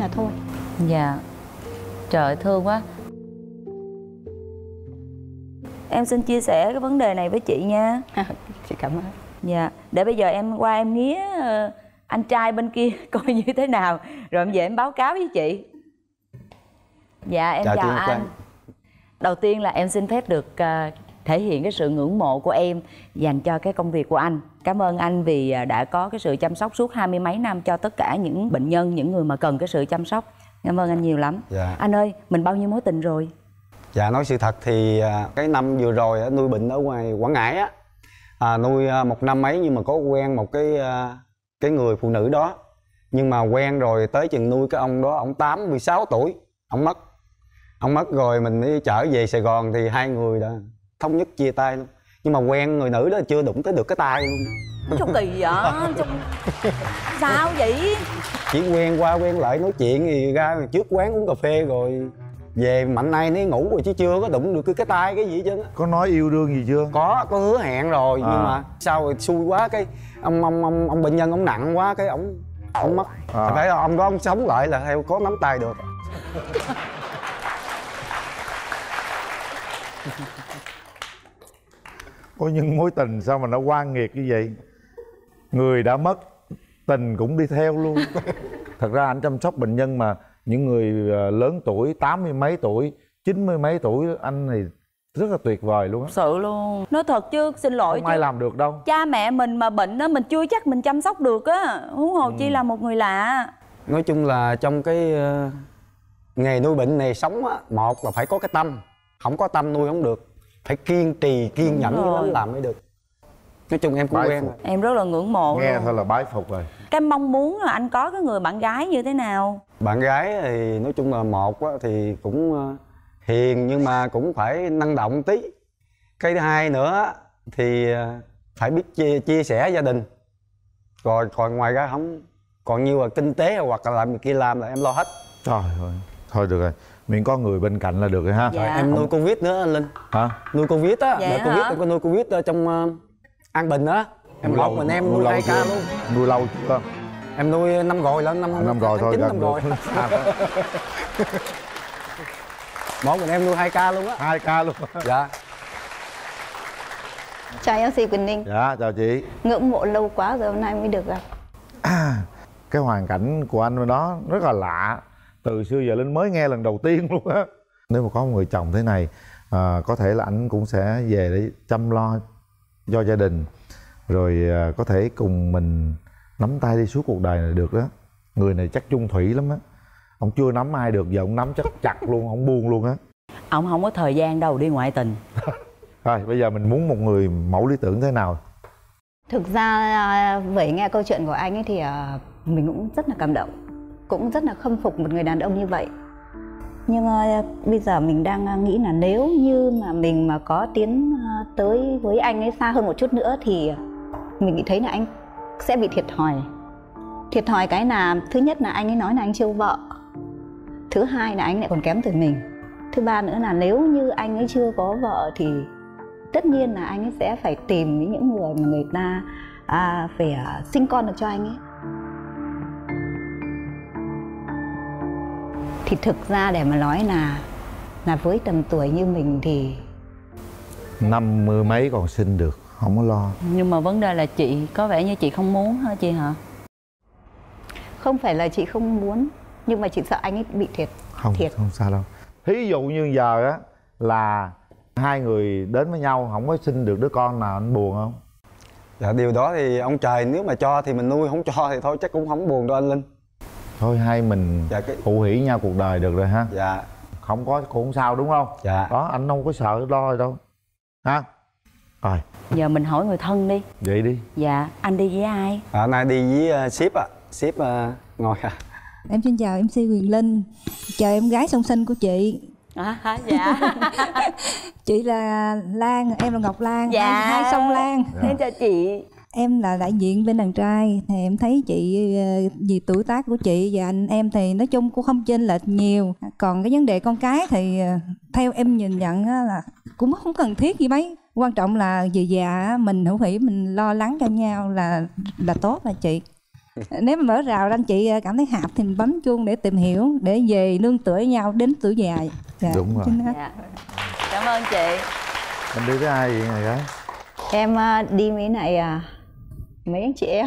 Là thôi. Dạ. Trời thương quá. Em xin chia sẻ cái vấn đề này với chị nha. Chị cảm ơn. Dạ. Để bây giờ em qua em nghía anh trai bên kia coi như thế nào, rồi em về em báo cáo với chị. Dạ em chào, chào anh. Quang. Đầu tiên là em xin phép được thể hiện cái sự ngưỡng mộ của em dành cho cái công việc của anh. Cảm ơn anh vì đã có cái sự chăm sóc suốt hai mươi mấy năm cho tất cả những bệnh nhân, những người mà cần cái sự chăm sóc. Cảm ơn anh nhiều lắm. Dạ. Anh ơi, mình bao nhiêu mối tình rồi? Dạ, nói sự thật thì cái năm vừa rồi nuôi bệnh ở ngoài Quảng Ngãi á, à, nuôi một năm mấy nhưng mà có quen một cái cái người phụ nữ đó. Nhưng mà quen rồi tới chừng nuôi cái ông đó, ông tám mươi sáu tuổi, ông mất. Ông mất rồi mình mới trở về Sài Gòn thì hai người đã thống nhất chia tay luôn. Nhưng mà quen người nữ đó chưa đụng tới được cái tay luôn. Sao kỳ vậy? Sao vậy? Chỉ quen qua quen lại nói chuyện thì ra trước quán uống cà phê rồi về mạnh nay nấy ngủ rồi chứ chưa có đụng được cái tay cái gì chứ. Có nói yêu đương gì chưa? Có, có hứa hẹn rồi à. Nhưng mà sao rồi xui quá cái ông ông ông ông bệnh nhân ông nặng quá cái ông ông mất. À. Phải là ông đó ông sống lại là theo có nắm tay được. Ôi nhưng mối tình sao mà nó oan nghiệt như vậy? Người đã mất, tình cũng đi theo luôn. Thật ra anh chăm sóc bệnh nhân mà những người lớn tuổi, tám mươi mấy tuổi, chín mươi mấy tuổi, anh thì rất là tuyệt vời luôn á. Sự luôn. Nói thật chứ, xin lỗi không chứ. Ai làm được đâu. Cha mẹ mình mà bệnh á, mình chưa chắc mình chăm sóc được á. Huống hồ ừ. Chi là một người lạ. Nói chung là trong cái nghề nuôi bệnh này sống á, một là phải có cái tâm. Không có tâm nuôi không được. Phải kiên trì, kiên nhẫn với nó làm mới được. Nói chung em cũng bái quen. Em rất là ngưỡng mộ. Nghe thôi là bái phục rồi. Cái mong muốn là anh có cái người bạn gái như thế nào? Bạn gái thì nói chung là một thì cũng hiền nhưng mà cũng phải năng động tí. Cái thứ hai nữa thì phải biết chia, chia sẻ gia đình. Rồi còn ngoài ra không còn nhiều là kinh tế hoặc là làm kia làm là em lo hết. Trời ơi. Thôi được rồi. Miễn có người bên cạnh là được rồi ha. Dạ. Em nuôi Covid nữa anh Linh. Hả? Nuôi Covid á, dạ Covid em có nuôi Covid ở trong uh, An Bình á. Em lọc mình em nuôi hai ca luôn. Nuôi lâu chưa? Em nuôi năm rồi lắm, năm à, năm rồi thôi. Chín năm rồi. À, Mỗi mình em nuôi hai ca luôn á. Hai ca luôn. Dạ. Chào em xê Quỳnh Ninh. Dạ, chào chị. Ngưỡng mộ lâu quá rồi hôm nay mới được gặp. À, cái hoàn cảnh của anh đó rất là lạ. Từ xưa giờ Linh mới nghe lần đầu tiên luôn á. Nếu mà có một người chồng thế này, à, có thể là anh cũng sẽ về để chăm lo cho gia đình. Rồi à, có thể cùng mình nắm tay đi suốt cuộc đời là được đó. Người này chắc chung thủy lắm á. Ông chưa nắm ai được, giờ ông nắm chắc chặt luôn, ông buông luôn á. Ông không có thời gian đâu đi ngoại tình. Thôi bây giờ mình muốn một người mẫu lý tưởng thế nào? Thực ra với nghe câu chuyện của anh ấy thì mình cũng rất là cảm động, cũng rất là khâm phục một người đàn ông như vậy. Nhưng bây giờ mình đang nghĩ là nếu như mà mình mà có tiến tới với anh ấy xa hơn một chút nữa thì mình nghĩ thấy là anh sẽ bị thiệt thòi. Thiệt thòi cái là thứ nhất là anh ấy nói là anh trêu vợ, thứ hai là anh lại còn kém từ mình, thứ ba nữa là nếu như anh ấy chưa có vợ thì tất nhiên là anh ấy sẽ phải tìm những người mà người ta à, phải sinh con được cho anh ấy. Thì thực ra để mà nói là là với tầm tuổi như mình thì năm mươi mấy còn sinh được, không có lo. Nhưng mà vấn đề là chị có vẻ như chị không muốn hả chị hả? Không phải là chị không muốn, nhưng mà chị sợ anh ấy bị thiệt. Không, thiệt. Không sao đâu. Thí dụ như giờ á là hai người đến với nhau không có sinh được đứa con nào, anh buồn không? Dạ điều đó thì ông trời nếu mà cho thì mình nuôi, không cho thì thôi chắc cũng không buồn đâu anh Linh. Thôi hai mình dạ, cái... phụ hỷ nhau cuộc đời được rồi ha. Dạ. Không có cũng không sao đúng không? Dạ. Đó anh không có sợ lo đâu. Ha. Rồi. Giờ mình hỏi người thân đi. Vậy đi. Dạ. Anh đi với ai? À, nay đi với uh, ship ạ. À. Ship uh, ngồi à. Em xin chào em xê Quyền Linh. Chào em gái song sinh của chị. À, hả? Dạ. Chị là Lan, em là Ngọc Lan. Dạ. Hai, hai song Lan. Dạ. Em chào chị. Em là đại diện bên đàn trai. Thì em thấy chị vì tuổi tác của chị và anh em thì nói chung cũng không chênh lệch nhiều. Còn cái vấn đề con cái thì theo em nhìn nhận là cũng không cần thiết gì mấy. Quan trọng là về già mình hữu hỷ, mình lo lắng cho nhau là là tốt là chị. Nếu mà mở rào anh chị cảm thấy hợp thì mình bấm chuông để tìm hiểu, để về nương tựa nhau đến tuổi già. Dạ, đúng rồi. Dạ. Cảm ơn chị. Em đi với ai vậy này gái? Em đi mấy này à, mấy anh chị em.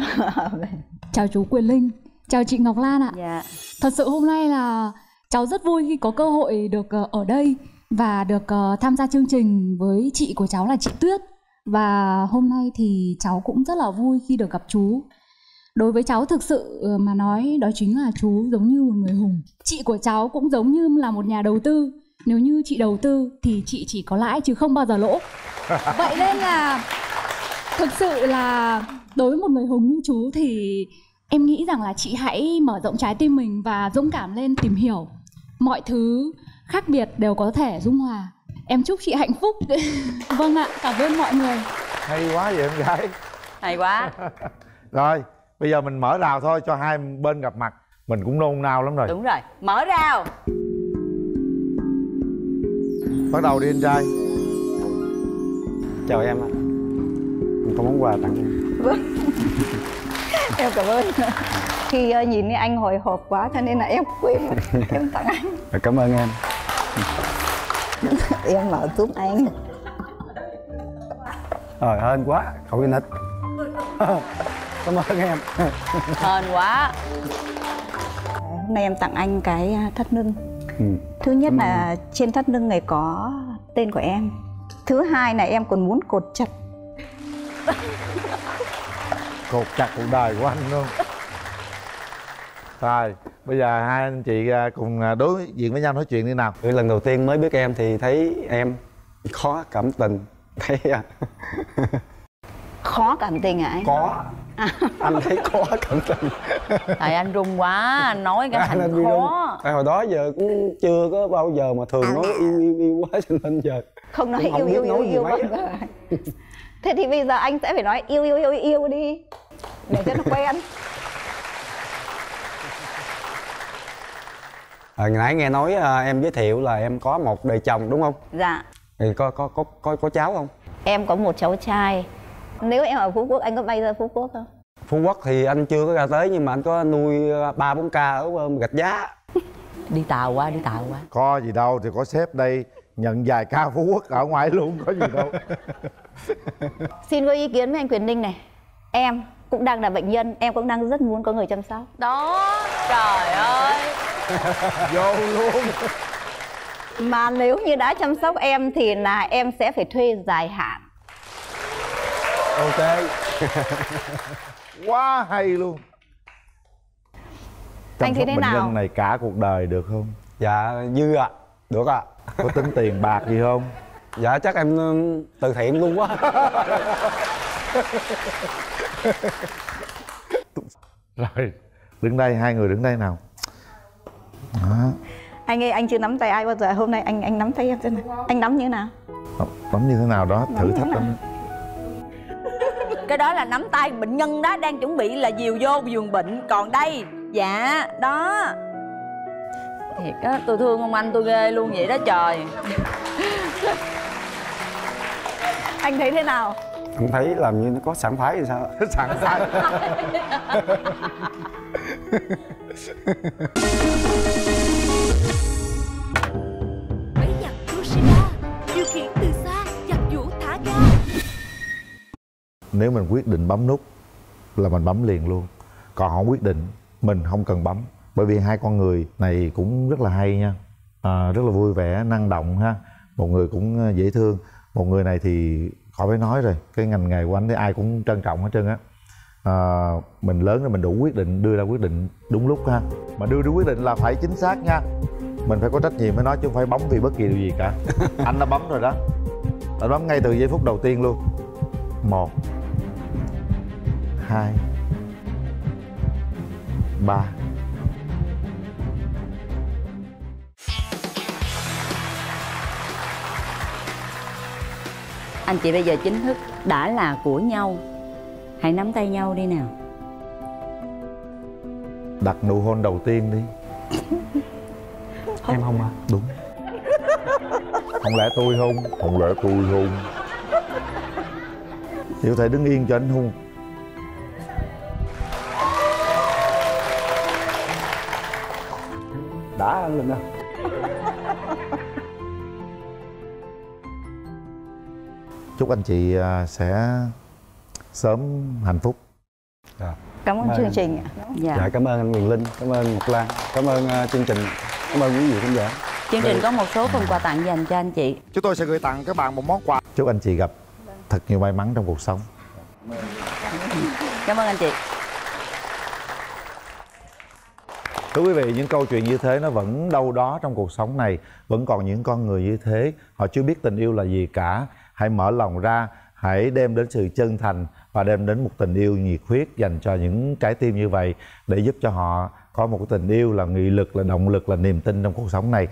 Chào chú Quyền Linh, chào chị Ngọc Lan ạ. Dạ. Thật sự hôm nay là cháu rất vui khi có cơ hội được ở đây và được tham gia chương trình với chị của cháu là chị Tuyết. Và hôm nay thì cháu cũng rất là vui khi được gặp chú. Đối với cháu thực sự mà nói đó chính là chú giống như một người hùng. Chị của cháu cũng giống như là một nhà đầu tư. Nếu như chị đầu tư thì chị chỉ có lãi chứ không bao giờ lỗ. Vậy nên là thực sự là đối với một người hùng như chú thì em nghĩ rằng là chị hãy mở rộng trái tim mình và dũng cảm lên tìm hiểu. Mọi thứ khác biệt đều có thể dung hòa. Em chúc chị hạnh phúc. Vâng ạ, cảm ơn mọi người. Hay quá vậy em gái. Hay quá. Rồi. Bây giờ mình mở rào thôi cho hai bên gặp mặt. Mình cũng nôn nao lắm rồi. Đúng rồi, mở rào. Bắt đầu đi anh trai. Chào em ạ. Mình có món quà tặng em. Vâng. Em cảm ơn. Khi nhìn thấy anh hồi hộp quá cho nên là em quên em tặng anh. Cảm ơn em. Em mở giúp anh. Trời hên quá, cậu đi nít. Cảm ơn em. Hên quá. Hôm nay em tặng anh cái thắt lưng. Ừ. Thứ nhất cảm là em. Trên thắt lưng này có tên của em. Thứ hai là em còn muốn cột chặt. Cột chặt cuộc đời của anh luôn. Rồi, bây giờ hai anh chị cùng đối diện với nhau nói chuyện đi nào. Lần đầu tiên mới biết em thì thấy em khó cảm tình. Thấy à? Khó cảm tình hả anh? Có. À. Anh thấy khó cảm tình. Tại anh run quá, anh nói cái thành anh khó. Tại hồi đó giờ cũng chưa có bao giờ mà thường à, nói yêu yêu yêu quá cho nên giờ không nói không yêu, yêu, nói yêu yêu yêu. Thế thì bây giờ anh sẽ phải nói yêu yêu yêu yêu đi để cho nó quen. Hồi à, nãy nghe nói à, em giới thiệu là em có một đời chồng đúng không? Dạ. Thì có có có có có cháu không? Em có một cháu trai. Nếu em ở Phú Quốc, anh có bay ra Phú Quốc không? Phú Quốc thì anh chưa có ra tới nhưng mà anh có nuôi ba bốn ca ở Gạch Giá. đi tàu qua, đi tàu qua. Có gì đâu, thì có sếp đây nhận vài ca Phú Quốc ở ngoài luôn, có gì đâu. Xin có ý kiến với anh Quyền Ninh này. Em cũng đang là bệnh nhân, em cũng đang rất muốn có người chăm sóc. Đó, trời ơi. Vô luôn. Mà nếu như đã chăm sóc em thì là em sẽ phải thuê dài hạn. Ok. Quá hay luôn. Chăm anh thấy thế bệnh nào? Bệnh nhân này cả cuộc đời được không? Dạ, dư ạ. À. Được ạ. À. Có tính tiền bạc gì không? Dạ, chắc em từ thiện luôn quá. Rồi, đứng đây, hai người đứng đây nào. Đó. Anh ơi, anh chưa nắm tay ai bao giờ. Hôm nay anh anh nắm tay em thế này. Anh nắm như thế nào? Nắm như thế nào đó, thử thách lắm. Cái đó là nắm tay bệnh nhân đó, đang chuẩn bị là dìu vô giường bệnh. Còn đây, dạ, đó. Thiệt á, tôi thương ông anh, tôi ghê luôn vậy đó trời. Anh thấy thế nào? Anh thấy làm như nó có sảng khoái thì sao? Sảng khoái. Bẫy giặc Yoshida, điều khiển từ xa, giặc vũ thả ga. Nếu mình quyết định bấm nút là mình bấm liền luôn. Còn họ quyết định, mình không cần bấm. Bởi vì hai con người này cũng rất là hay nha, à, rất là vui vẻ, năng động ha. Một người cũng dễ thương, một người này thì khỏi phải nói rồi. Cái ngành nghề của anh thì ai cũng trân trọng hết trơn á. À, mình lớn rồi mình đủ quyết định, đưa ra quyết định đúng lúc ha. Mà đưa ra quyết định là phải chính xác nha. Mình phải có trách nhiệm với nó chứ không phải bấm vì bất kỳ điều gì cả. Anh đã bấm rồi đó. Anh bấm ngay từ giây phút đầu tiên luôn. Một, hai, ba. Anh chị bây giờ chính thức đã là của nhau. Hãy nắm tay nhau đi nào. Đặt nụ hôn đầu tiên đi. Em không à? Đúng. Không lẽ tôi hôn? Không lẽ tôi hôn? Chị có thể đứng yên cho anh hôn. Đã anh lên đâu. Chúc anh chị sẽ sớm hạnh phúc. Dạ. Cảm ơn chương trình ạ. Dạ. Dạ, cảm ơn anh Quyền Linh, cảm ơn Ngọc Lan, cảm ơn chương trình, cảm ơn quý vị khán giả. Chương trình có một số phần quà tặng dành cho anh chị. Chúng tôi sẽ gửi tặng các bạn một món quà. Chúc anh chị gặp thật nhiều may mắn trong cuộc sống. Cảm ơn anh chị. Thưa quý vị, những câu chuyện như thế nó vẫn đâu đó trong cuộc sống này. Vẫn còn những con người như thế, họ chưa biết tình yêu là gì cả. Hãy mở lòng ra, hãy đem đến sự chân thành và đem đến một tình yêu nhiệt huyết dành cho những trái tim như vậy để giúp cho họ có một tình yêu là nghị lực, là động lực, là niềm tin trong cuộc sống này.